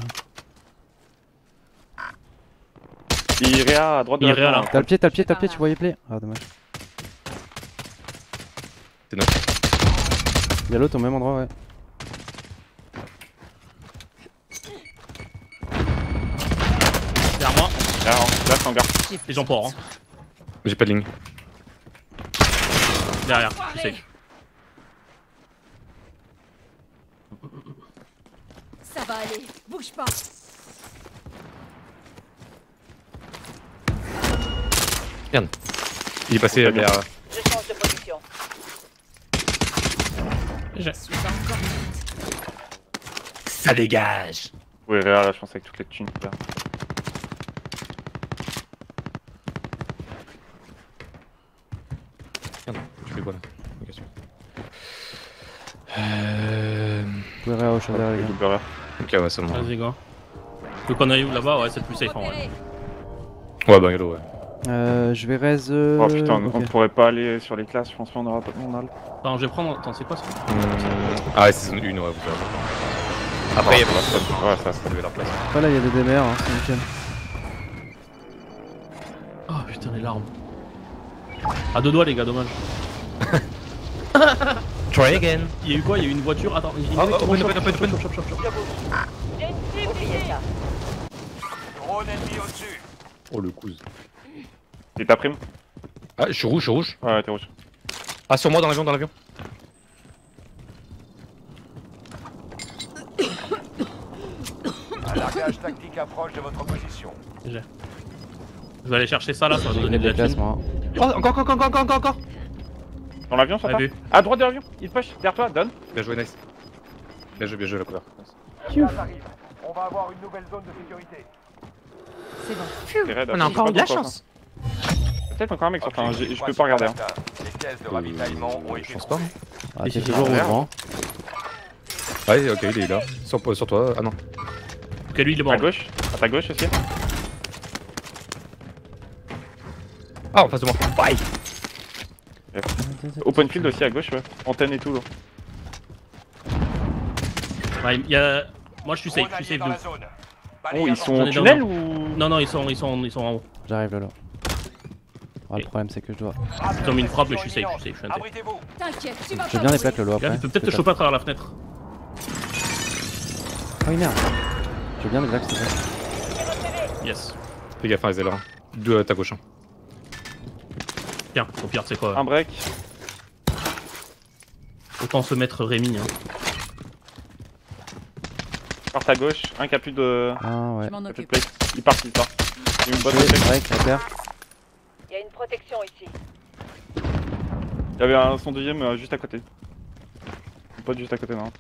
Iréa à droite de la Iréa là. T'as le pied, t'as le pied, t'as le pied, tu voyais play. Ah, dommage. C'est neuf. Y'a l'autre au même endroit, ouais. Derrière moi. Derrière, là, c'est en garde. Les gens pour, hein. J'ai pas de ligne. Derrière, je sais. Ça va aller, bouge pas. Merde. Il est passé derrière. Euh... Je change de position. Je suis encore vite. Ça dégage. Oui, regarde la chance avec toutes les thunes là. Merde, je fais quoi là? Euh... Ouais, regarde au chandard les gars. Ok, ouais, c'est bon. Vas-y go. Le qu'on aille où là-bas, ouais, c'est le plus safe en vrai. Ouais, bungalow, ouais. Euh, je vais raise. Euh... Oh putain, okay. On pourrait pas aller sur les classes, je pense qu'on aura pas de monde. Attends, je vais prendre. Attends, c'est quoi ça? mmh... Ah, ouais, c'est une, une, ouais, vous avez. Après, ah, il y a pas de place. Ouais, ça, ça devait leur place. Ah, là, il y a des D M R, hein, c'est nickel. Oh putain, les larmes. À deux doigts, les gars, dommage. Try again. Il y a eu quoi? Il y a eu une voiture. Attends, il y a eu une voiture. Open, open, open, open. Drone ennemi au-dessus. Oh le couze. T'es ta prime? Ah, je suis rouge, je suis rouge. Ouais, t'es rouge. Ah, sur moi, dans l'avion, dans l'avion. Un largage tactique approche de votre position. Je vais aller chercher ça là, ça va nous donner de la classe, moi. Oh, encore, encore, encore, encore, encore. Dans l'avion, ça va? À droite de l'avion, il push, derrière toi, donne. Bien joué, nice. Bien joué, bien joué, la couleur. On va avoir une nouvelle zone de sécurité. C'est bon. Raide, on a encore de la chance. Peut-être encore un mec sur le terrain, je peux pas regarder. Hein. Les caisses de ravitaillement ont été trouvées. Ah, t'es toujours au grand. Ouais, ok, il est là. Sur, sur toi, ah non. Ok, lui il est mort. À gauche, à ta gauche aussi. Ah, en face de moi. Bye. Yeah. Open field aussi à gauche, ouais. Antenne et tout, là. Ouais, y a... Moi je suis safe, je suis safe. De... Oh, ils sont en tunnel ou... Non, non, ils sont, ils sont, ils sont en haut. J'arrive là, là. Ah, le problème c'est que je dois. Je tombe une frappe et je suis safe, je suis safe, je suis inté. J'ai bien les plaques Lolo après. Tu peux peut-être te choper à travers la fenêtre. Oh merde. J'ai bien les plaques, c'est ça. Yes. Fais gaffe à Zylewr. Deux à ta gauche. Tiens, au pire c'est quoi? Un break. Autant se mettre Rémi. Hein. Part à gauche, un qui a plus de. Ah ouais. Il part, il part. Il y a une bonne break. Il y a une protection ici. Il y avait un son deuxième euh, juste à côté. Pas juste à côté, non.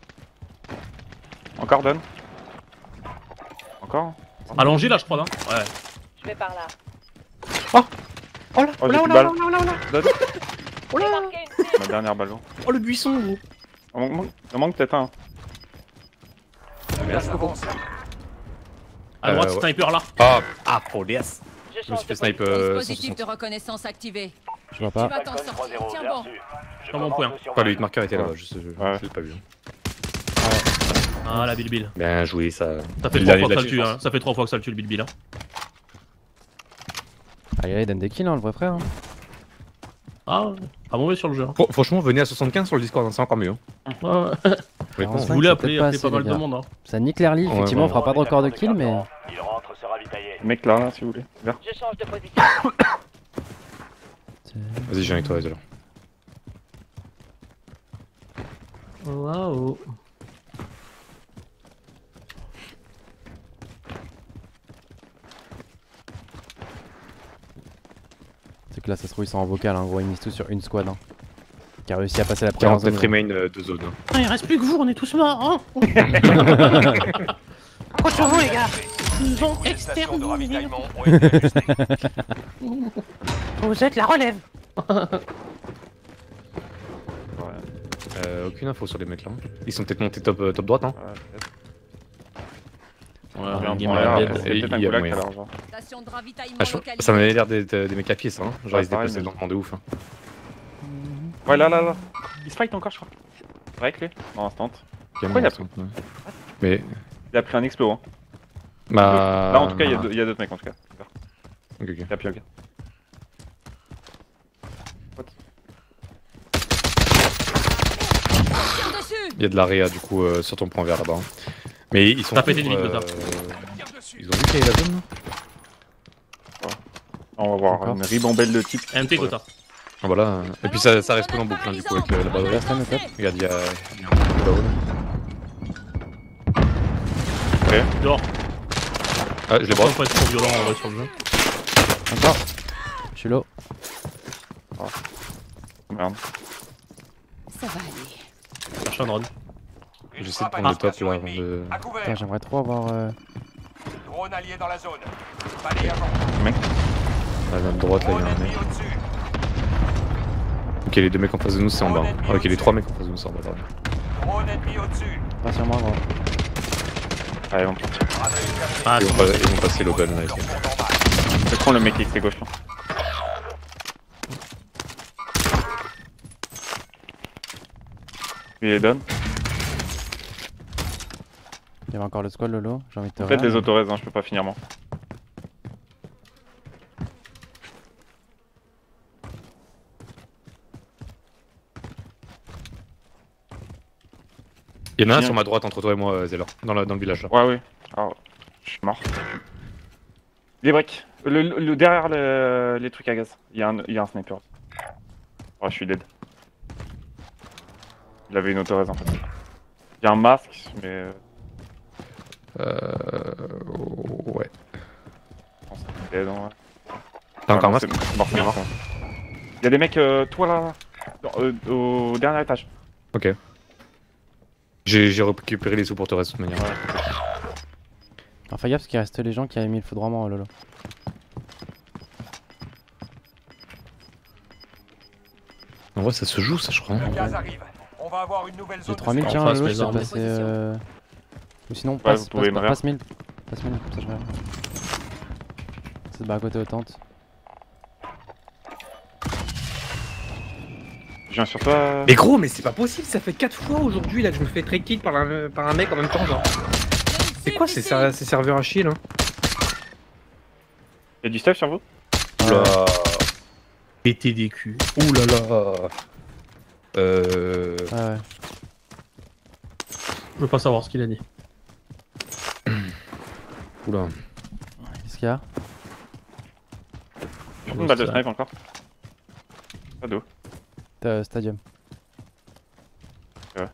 Encore, donne. Encore. Allongé là, je crois, non? Ouais. Je vais par là. Oh. Oh là, oh là, oh là, oh là, oh là, oh là. Ma dernière balle. Oh le buisson, gros. Il en manque, manque peut-être un. Ah, merde, je comprends. À droite, euh, ouais. Sniper là. Ah, ah, pour les S. Je me suis fait sniper. Dispositif de reconnaissance activé. Je vois pas. Tiens bon. Tiens bon point. Pas le hit-marker était là-bas, je l'ai pas vu. Ah la Bilbil. Bien joué ça. Ça fait trois fois que ça le tue, hein. Ça fait trois fois que ça le tue le Bilbil. Allez, allez, donne des kills, hein, le vrai frère. Ah, pas mauvais sur le jeu. Franchement, venez à soixante-quinze sur le Discord, c'est encore mieux. Ouais, ouais. Vous voulez appeler pas mal de monde. Ça nique l'air livre, effectivement, on fera pas de record de kills, mais. Mec là, là, si vous voulez. Vert. Je change de position. Vas-y, j'ai avec toi, Zylewr. Waouh. C'est que là, ça se trouve, ils sont en vocal, hein, gros, ils misent tout sur une squad. Hein. qui a réussi à passer la première zone. quarante-neuf remain euh, de zone. Ah, il reste plus que vous, on est tous morts, hein. Continuons les gars. Ils nous ont exterminé. Vous êtes la relève. Euh, aucune info sur les mecs là. Ils sont peut-être montés top, euh, top droite, hein. Ça m'avait l'air des, des, des mecs à pied ça, hein. Genre ouais, ils se déplaçaient lentement de ouf. Hein. Ouais, là là là. Ils se fight encore, je crois. Ouais, clé. Non, instant. Pourquoi il a pris ouais. Mais... Il a pris un explo, hein. Bah... Là en tout cas, il y a d'autres mecs en tout cas. Ok, ok. Il a pris un gars. Il y a de la réa du coup euh, sur ton point vert là-bas. Hein. Mais ils sont. T'as pété limite, euh... Ils ont vu qu'il y avait la zone là. On va voir une ribambelle de type. M T Gotha. Voilà. Et puis ça, ça reste en boucle hein, du coup avec la base verte. Regarde, il y a. Ok. Dehors. Ah, je l'ai brasse. Faut être trop violent en vrai sur le jeu. Encore. Je suis là. Oh. Merde. Ça va aller. Cherche un drone. J'essaie de prendre le top là avant de... Putain j'aimerais trop avoir... Euh... Drone allié dans la zone. Mec. À notre droite là il y a un mec. Ok les deux mecs en face de nous c'est en bas. Ah, ok les trois mecs en face de nous c'est en bas. Drone ennemi au-dessus. Pas sur moi gros. Allez on part. Ah, ils, ils vont passer l'open là. Je prends le mec qui est gauche là. Il est down. Il y avait encore le squad Lolo, j'ai envie de te faire. Faites des autoraises, hein, je peux pas finir moi. Il y en a un sur ma droite entre toi et moi, Zylewr, dans, dans le village là. Ouais, ouais. Alors, je suis mort. Les briques. Le, le, derrière le, les trucs à gaz, il y a un, il y a un sniper. Ouais, je suis dead. Il avait une autoraise en fait. Il y a un masque, mais. Euh. Ouais. T'es encore un masque ? Il y a des mecs, euh, toi là, là euh, au dernier étage. Ok. J'ai récupéré les sous pour te rester de toute manière. Ouais. Enfin, gaffe parce qu'il reste les gens qui avaient mis le feu droit mort, Lolo. En vrai, ça se joue, ça, je crois. Le gaz arrive. On va avoir une nouvelle zone. J'ai trois mille tiens, Lolo, je peux passer euh... Ou sinon, ouais, passe, passe, passe, passe mille. Passe mille, comme ça je vais. Ça se barre à côté aux tentes. Je viens sur toi. Mais gros, mais c'est pas possible, ça fait quatre fois aujourd'hui là que je me fais très kill par, la, par un mec en même temps, genre. C'est quoi ces, ces serveurs à chier là? Y'a du stuff sur vous? Oula. Pété des culs. Oulala. Euh... Ah ouais. Je veux pas savoir ce qu'il a dit. Oula. Qu'est-ce qu'il y a? J'ai une balle de snipe encore. Pas d'eau. T'as stadium. Ouais.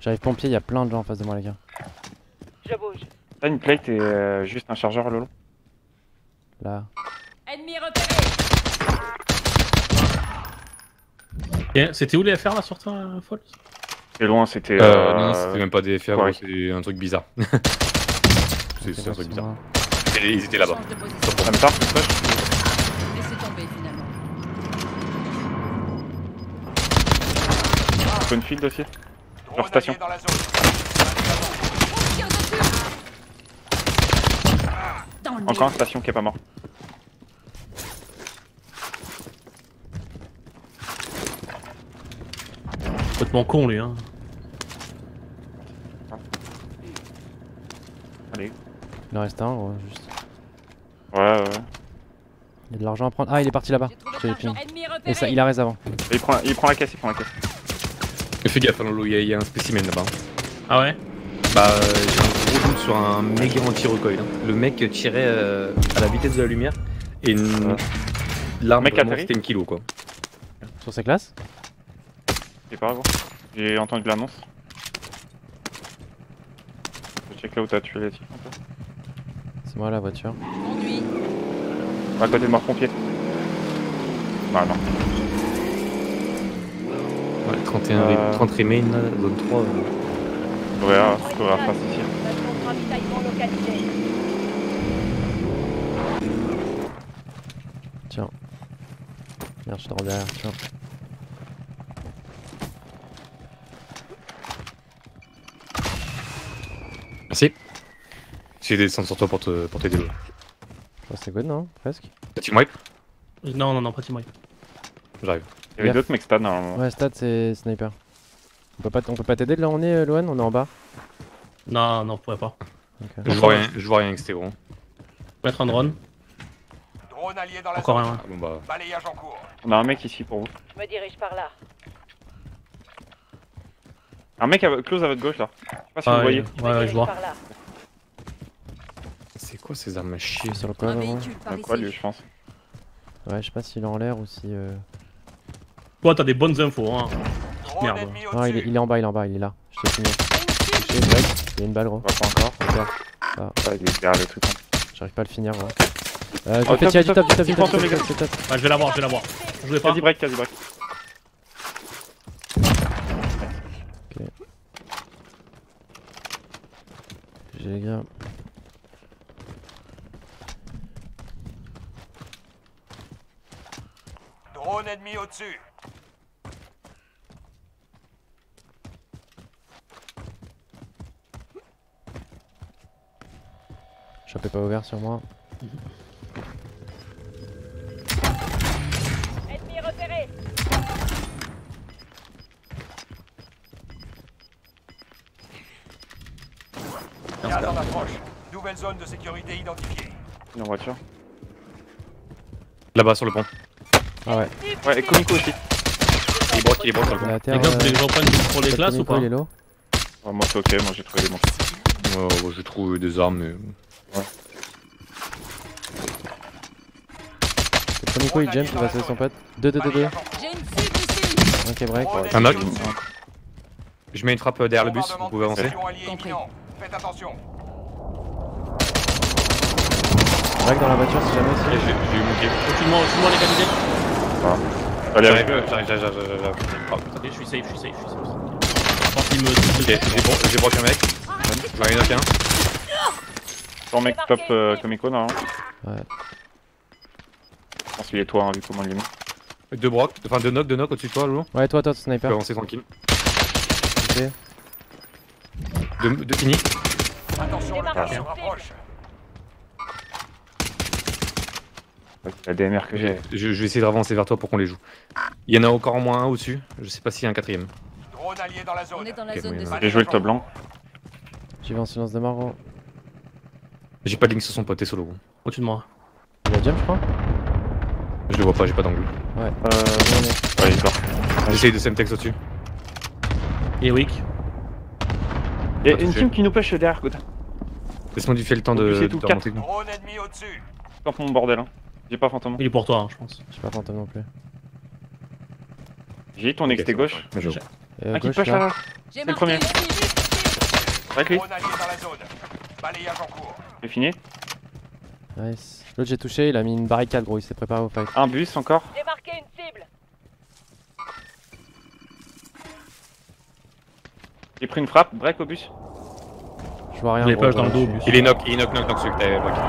J'arrive pompier, y'a plein de gens en face de moi les gars. Je bouge. T'as une plate et euh, juste un chargeur Lolo. Là. Ennemi repéré. C'était où les F R là sur toi, Fold? C'était loin, c'était... Euh, non, c'était même pas des F R, ouais. C'était un truc bizarre. C'est un truc bizarre. Et ils étaient là-bas. Ça me tarde, c'est pas je... Laissez tomber, finalement. Bonne field aussi. Leur station. Encore un station qui est pas mort. Complètement con lui hein. Allez. Il en reste un gros juste. Ouais ouais. Il y a de l'argent à prendre. Ah il est parti là-bas. Et ça il arrête avant. Il prend, il prend la caisse, il prend la caisse. Fais gaffe Lolo, il y a un spécimen là-bas. Ah ouais? Bah euh, j'ai un gros doute sur un méga anti-recoil. Hein. Le mec tirait euh, à la vitesse de la lumière et une... ouais. L'arme c'était une kilo quoi. Sur ses classes? C'est pas grave, j'ai entendu l'annonce. Je check là où t'as tué les types un peu. C'est moi la voiture. Conduit. À côté de mort pompier. Voilà. Ouais, trente et un, euh... trente remain, zone trois. Ouais, ouais, ce qu'on va faire ici. Tiens. Merde, je t'en reviens derrière, tiens. Merci. J'ai descendu sur toi pour te porter des lots. Oh, c'est good, non? Presque. T'as team wipe? Non, non, non, pas team wipe. J'arrive. Il y avait d'autres mecs stade normalement. Ouais, stade c'est sniper. On peut pas, on peut pas t'aider de là on est, Loan? On est en bas? Non, non, on pourrait pas. Okay. Je, vois rien, je vois rien que c'était gros. Mettre un drone. Drone allié dans la encore zone. Un. Ah, bon, bah. Balayage en cours. On a un mec ici pour vous. Je me dirige par là. Un mec à, close à votre gauche là. Je sais pas si ah, vous voyez. Ouais, ouais, ouais je vois. C'est quoi ces armes à chier sur le coin? Un quoi lui, je pense. Ouais, je sais pas s'il est en l'air ou si. Euh... Toi, t'as des bonnes infos, hein. Merde. Non, il est, il est en bas, il est en bas, il est là. Je t'ai signé. J'ai une balle, il y a une balle, gros. Pas encore. Ah, il est derrière le truc. J'arrive pas à le finir, gros. Euh, je fais tirer du top, du top, du top. Ouais, je vais l'avoir, je vais l'avoir. Je vais pas. Quasi break, quasi break. Ok. J'ai les gars. Drone ennemi au-dessus. Chopé pas ouvert sur moi. Ennemi repéré. Garde en approche. Nouvelle zone de sécurité identifiée. Il est en voiture. Là-bas sur le pont. Ah ouais. Ouais, et Comico aussi. Il est broc, il est broc sur le pont. Les gars, vous voulez que j'en prenne pour les classes ou pas? Oh, moi c'est ok, moi j'ai trouvé des manques. Moi oh, j'ai trouvé des armes mais... Ouais. Le premier coup il jump, il va sauver son pote. deux deux deux deux. Ok break. Un knock. Je mets une frappe derrière le bus, vous pouvez avancer. Faites attention. Break dans la voiture si jamais aussi. J'ai eu mon game. Aucunement, aucunement les qualités. Voilà. Allez, arrive, j'arrive, j'arrive, j'arrive. Je suis safe, je suis safe, je suis safe. Je pense qu'il me... Ok, j'ai broqué un mec. J'en ai knock un. Ton mec top euh, Comico non? Ouais. Je pense qu'il est toi hein, vu comment il est mis. Deux brocs, enfin deux knocks, deux knocks au-dessus de toi Lolo. Ouais toi toi sniper. Je peux avancer tranquille. Ok. Deux, deux finis. Attention le gars se rapproche. La D M R que j'ai. Je, je vais essayer de avancer vers toi pour qu'on les joue. Il y en a encore au moins un au-dessus, je sais pas s'il y a un quatrième. Drone allié dans la zone. On est dans la okay, zone de... J'ai joué le top blanc. J'y vais en silence de mort. J'ai pas de ligne sur son pote, t'es solo. Au-dessus de moi. Il a jump, je crois. Je le vois pas, j'ai pas d'angle. Ouais, euh. Ouais, ouais il part. J'essaye de semtex au-dessus. Il est weak. Il y a une team qui nous pêche derrière, Gota. Laisse-moi du fait le temps de. C'est tout le temps. Drone ennemi au-dessus. Pas pour mon bordel, hein. J'ai pas fantôme. Il est pour toi, hein, je pense. J'ai pas fantôme non plus. J'ai ton ex, t'es gauche. Un qui pêche là. C'est le premier. Avec lui. Balayage en cours. J'ai fini. Nice. L'autre j'ai touché, il a mis une barricade gros, il s'est préparé au fight. Un bus encore. J'ai marqué une cible. J'ai pris une frappe, break au bus. Je vois rien. Il est poche dans le dos. Il est knock, il est knock, knock, knock celui que t'avais bloqué.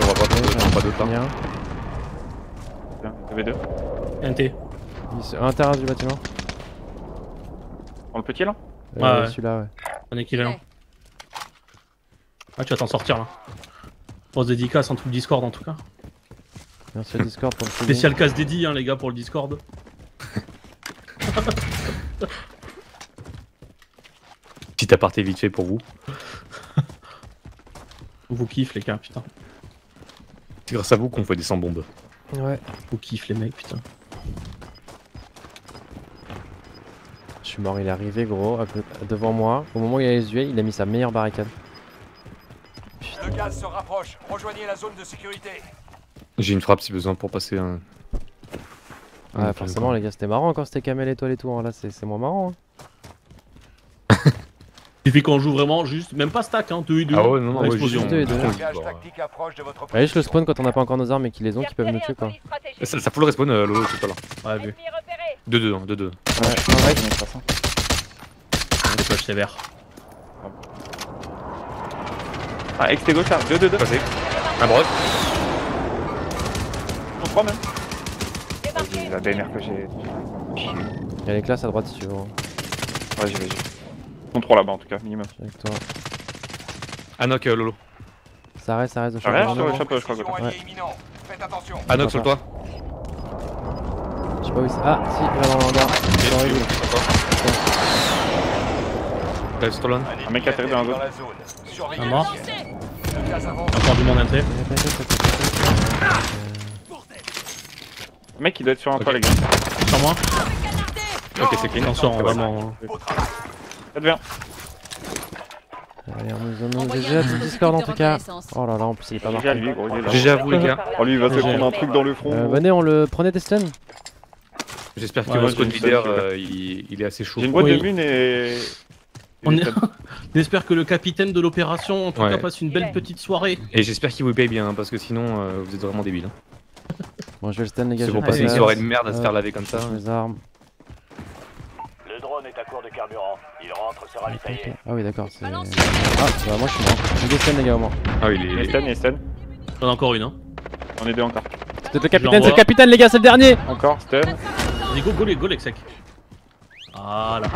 On va pas d'autres, pas d'autres. Tiens, t'avais deux. N T. À l'intérieur du bâtiment. Prends le petit là euh, ah ouais, celui-là, ouais. On est équivalent. Ah, tu vas t'en sortir là. Grosse dédicace en tout le Discord en tout cas. Merci le Discord pour le film. Spécial casse dédié, hein, les gars, pour le Discord. Petit aparté vite fait pour vous. On vous kiffe, les gars, putain. C'est grâce à vous qu'on fait des cent bombes. Ouais. Vous kiffe, les mecs, putain. Je suis mort, il est arrivé gros, devant moi. Au moment où il a les yeux, il a mis sa meilleure barricade. Putain. Le gaz se rapproche, rejoignez la zone de sécurité. J'ai une frappe si besoin pour passer un... Ah, ah forcément quoi. Les gars, c'était marrant quand c'était Camel étoile et tout, là c'est moins marrant. Hein. Il fait qu'on joue vraiment juste, même pas stack, hein, deux et deux. Ah ouais, non, non, ouais, explosion. Juste deux et deux. Ouais, juste le spawn quand on n'a pas encore nos armes et qu'ils les ont, qui peuvent nous tuer quoi. Ça, ça faut le respawn, euh, Lolo, c'est pas là. Ouais, vu. deux deux, deux deux. Ouais, en vrai, ils ont pas ça. On dépêche sévère. Ah, ex t'es gauche, deux deux deux. Passé. Un broc. On trois même. C'est la dernière que j'ai. Il y a les classes à droite si tu veux. Ouais, j'y vais, j'y vais. Ils sont trois là-bas en tout cas, minimum. Avec toi. Anok, euh, Lolo. Ça reste, ça reste de chapeau. Sur le chapeau, je crois que ouais. Faites attention. Anok sur toi. Je sais pas où c'est. Ah, si, il va dans le hangar. Il est dans le hangar. Un mec atterri dans la zone. Un mort. Encore du monde entré. Le mec il doit être sur un toit les gars. Sur moi. Ok, c'est clean. Attention, vraiment. Ça devient. Allez, on nous G G à tout Discord en tout cas. Oh là là, en plus il est pas marqué. G G à vous les gars. Oh lui il va se prendre un truc dans le front. Venez, on le prenait des stuns. J'espère que votre leader il est assez chaud. J'ai une boîte de mine et... On espère que le capitaine de l'opération en tout cas passe une belle petite soirée. Et j'espère qu'il vous paye bien parce que sinon vous êtes vraiment débile. Bon je vais le stun les gars. C'est pour passer une soirée de merde à se faire laver comme ça. Les armes. Le drone est à court de carburant. Il rentre, se ravitailler. Ah oui d'accord c'est... Ah bah moi je suis mort. J'ai des stuns les gars au moins. Ah oui il est stun, il est stun. J'en ai encore une hein. J'en ai deux encore. C'est le capitaine, c'est le capitaine les gars, c'est le dernier. Encore stun. Vas-y go go go les secs. Ah là.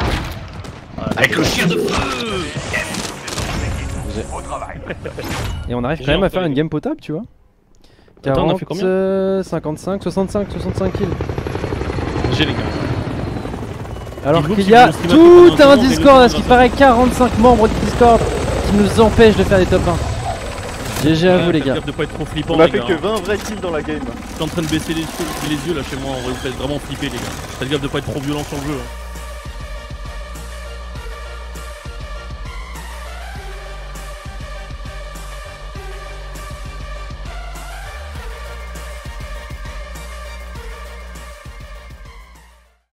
Avec le chien de feu. Au travail. Et on arrive quand même à faire une game potable tu vois. Attends, on a fait combien euh, cinquante-cinq, soixante-cinq, soixante-cinq kills. J'ai les gars. Alors qu'il y a tout un Discord, à ce qu'il paraît quarante-cinq membres du Discord qui nous empêchent de faire des top un. G G à vous les gars. De pas être trop flippant, on a fait que vingt vrais kills dans la game. Je suis en train de baisser les yeux là chez moi, on va vraiment flipper les gars. Faites gaffe de pas être trop violent sur le jeu.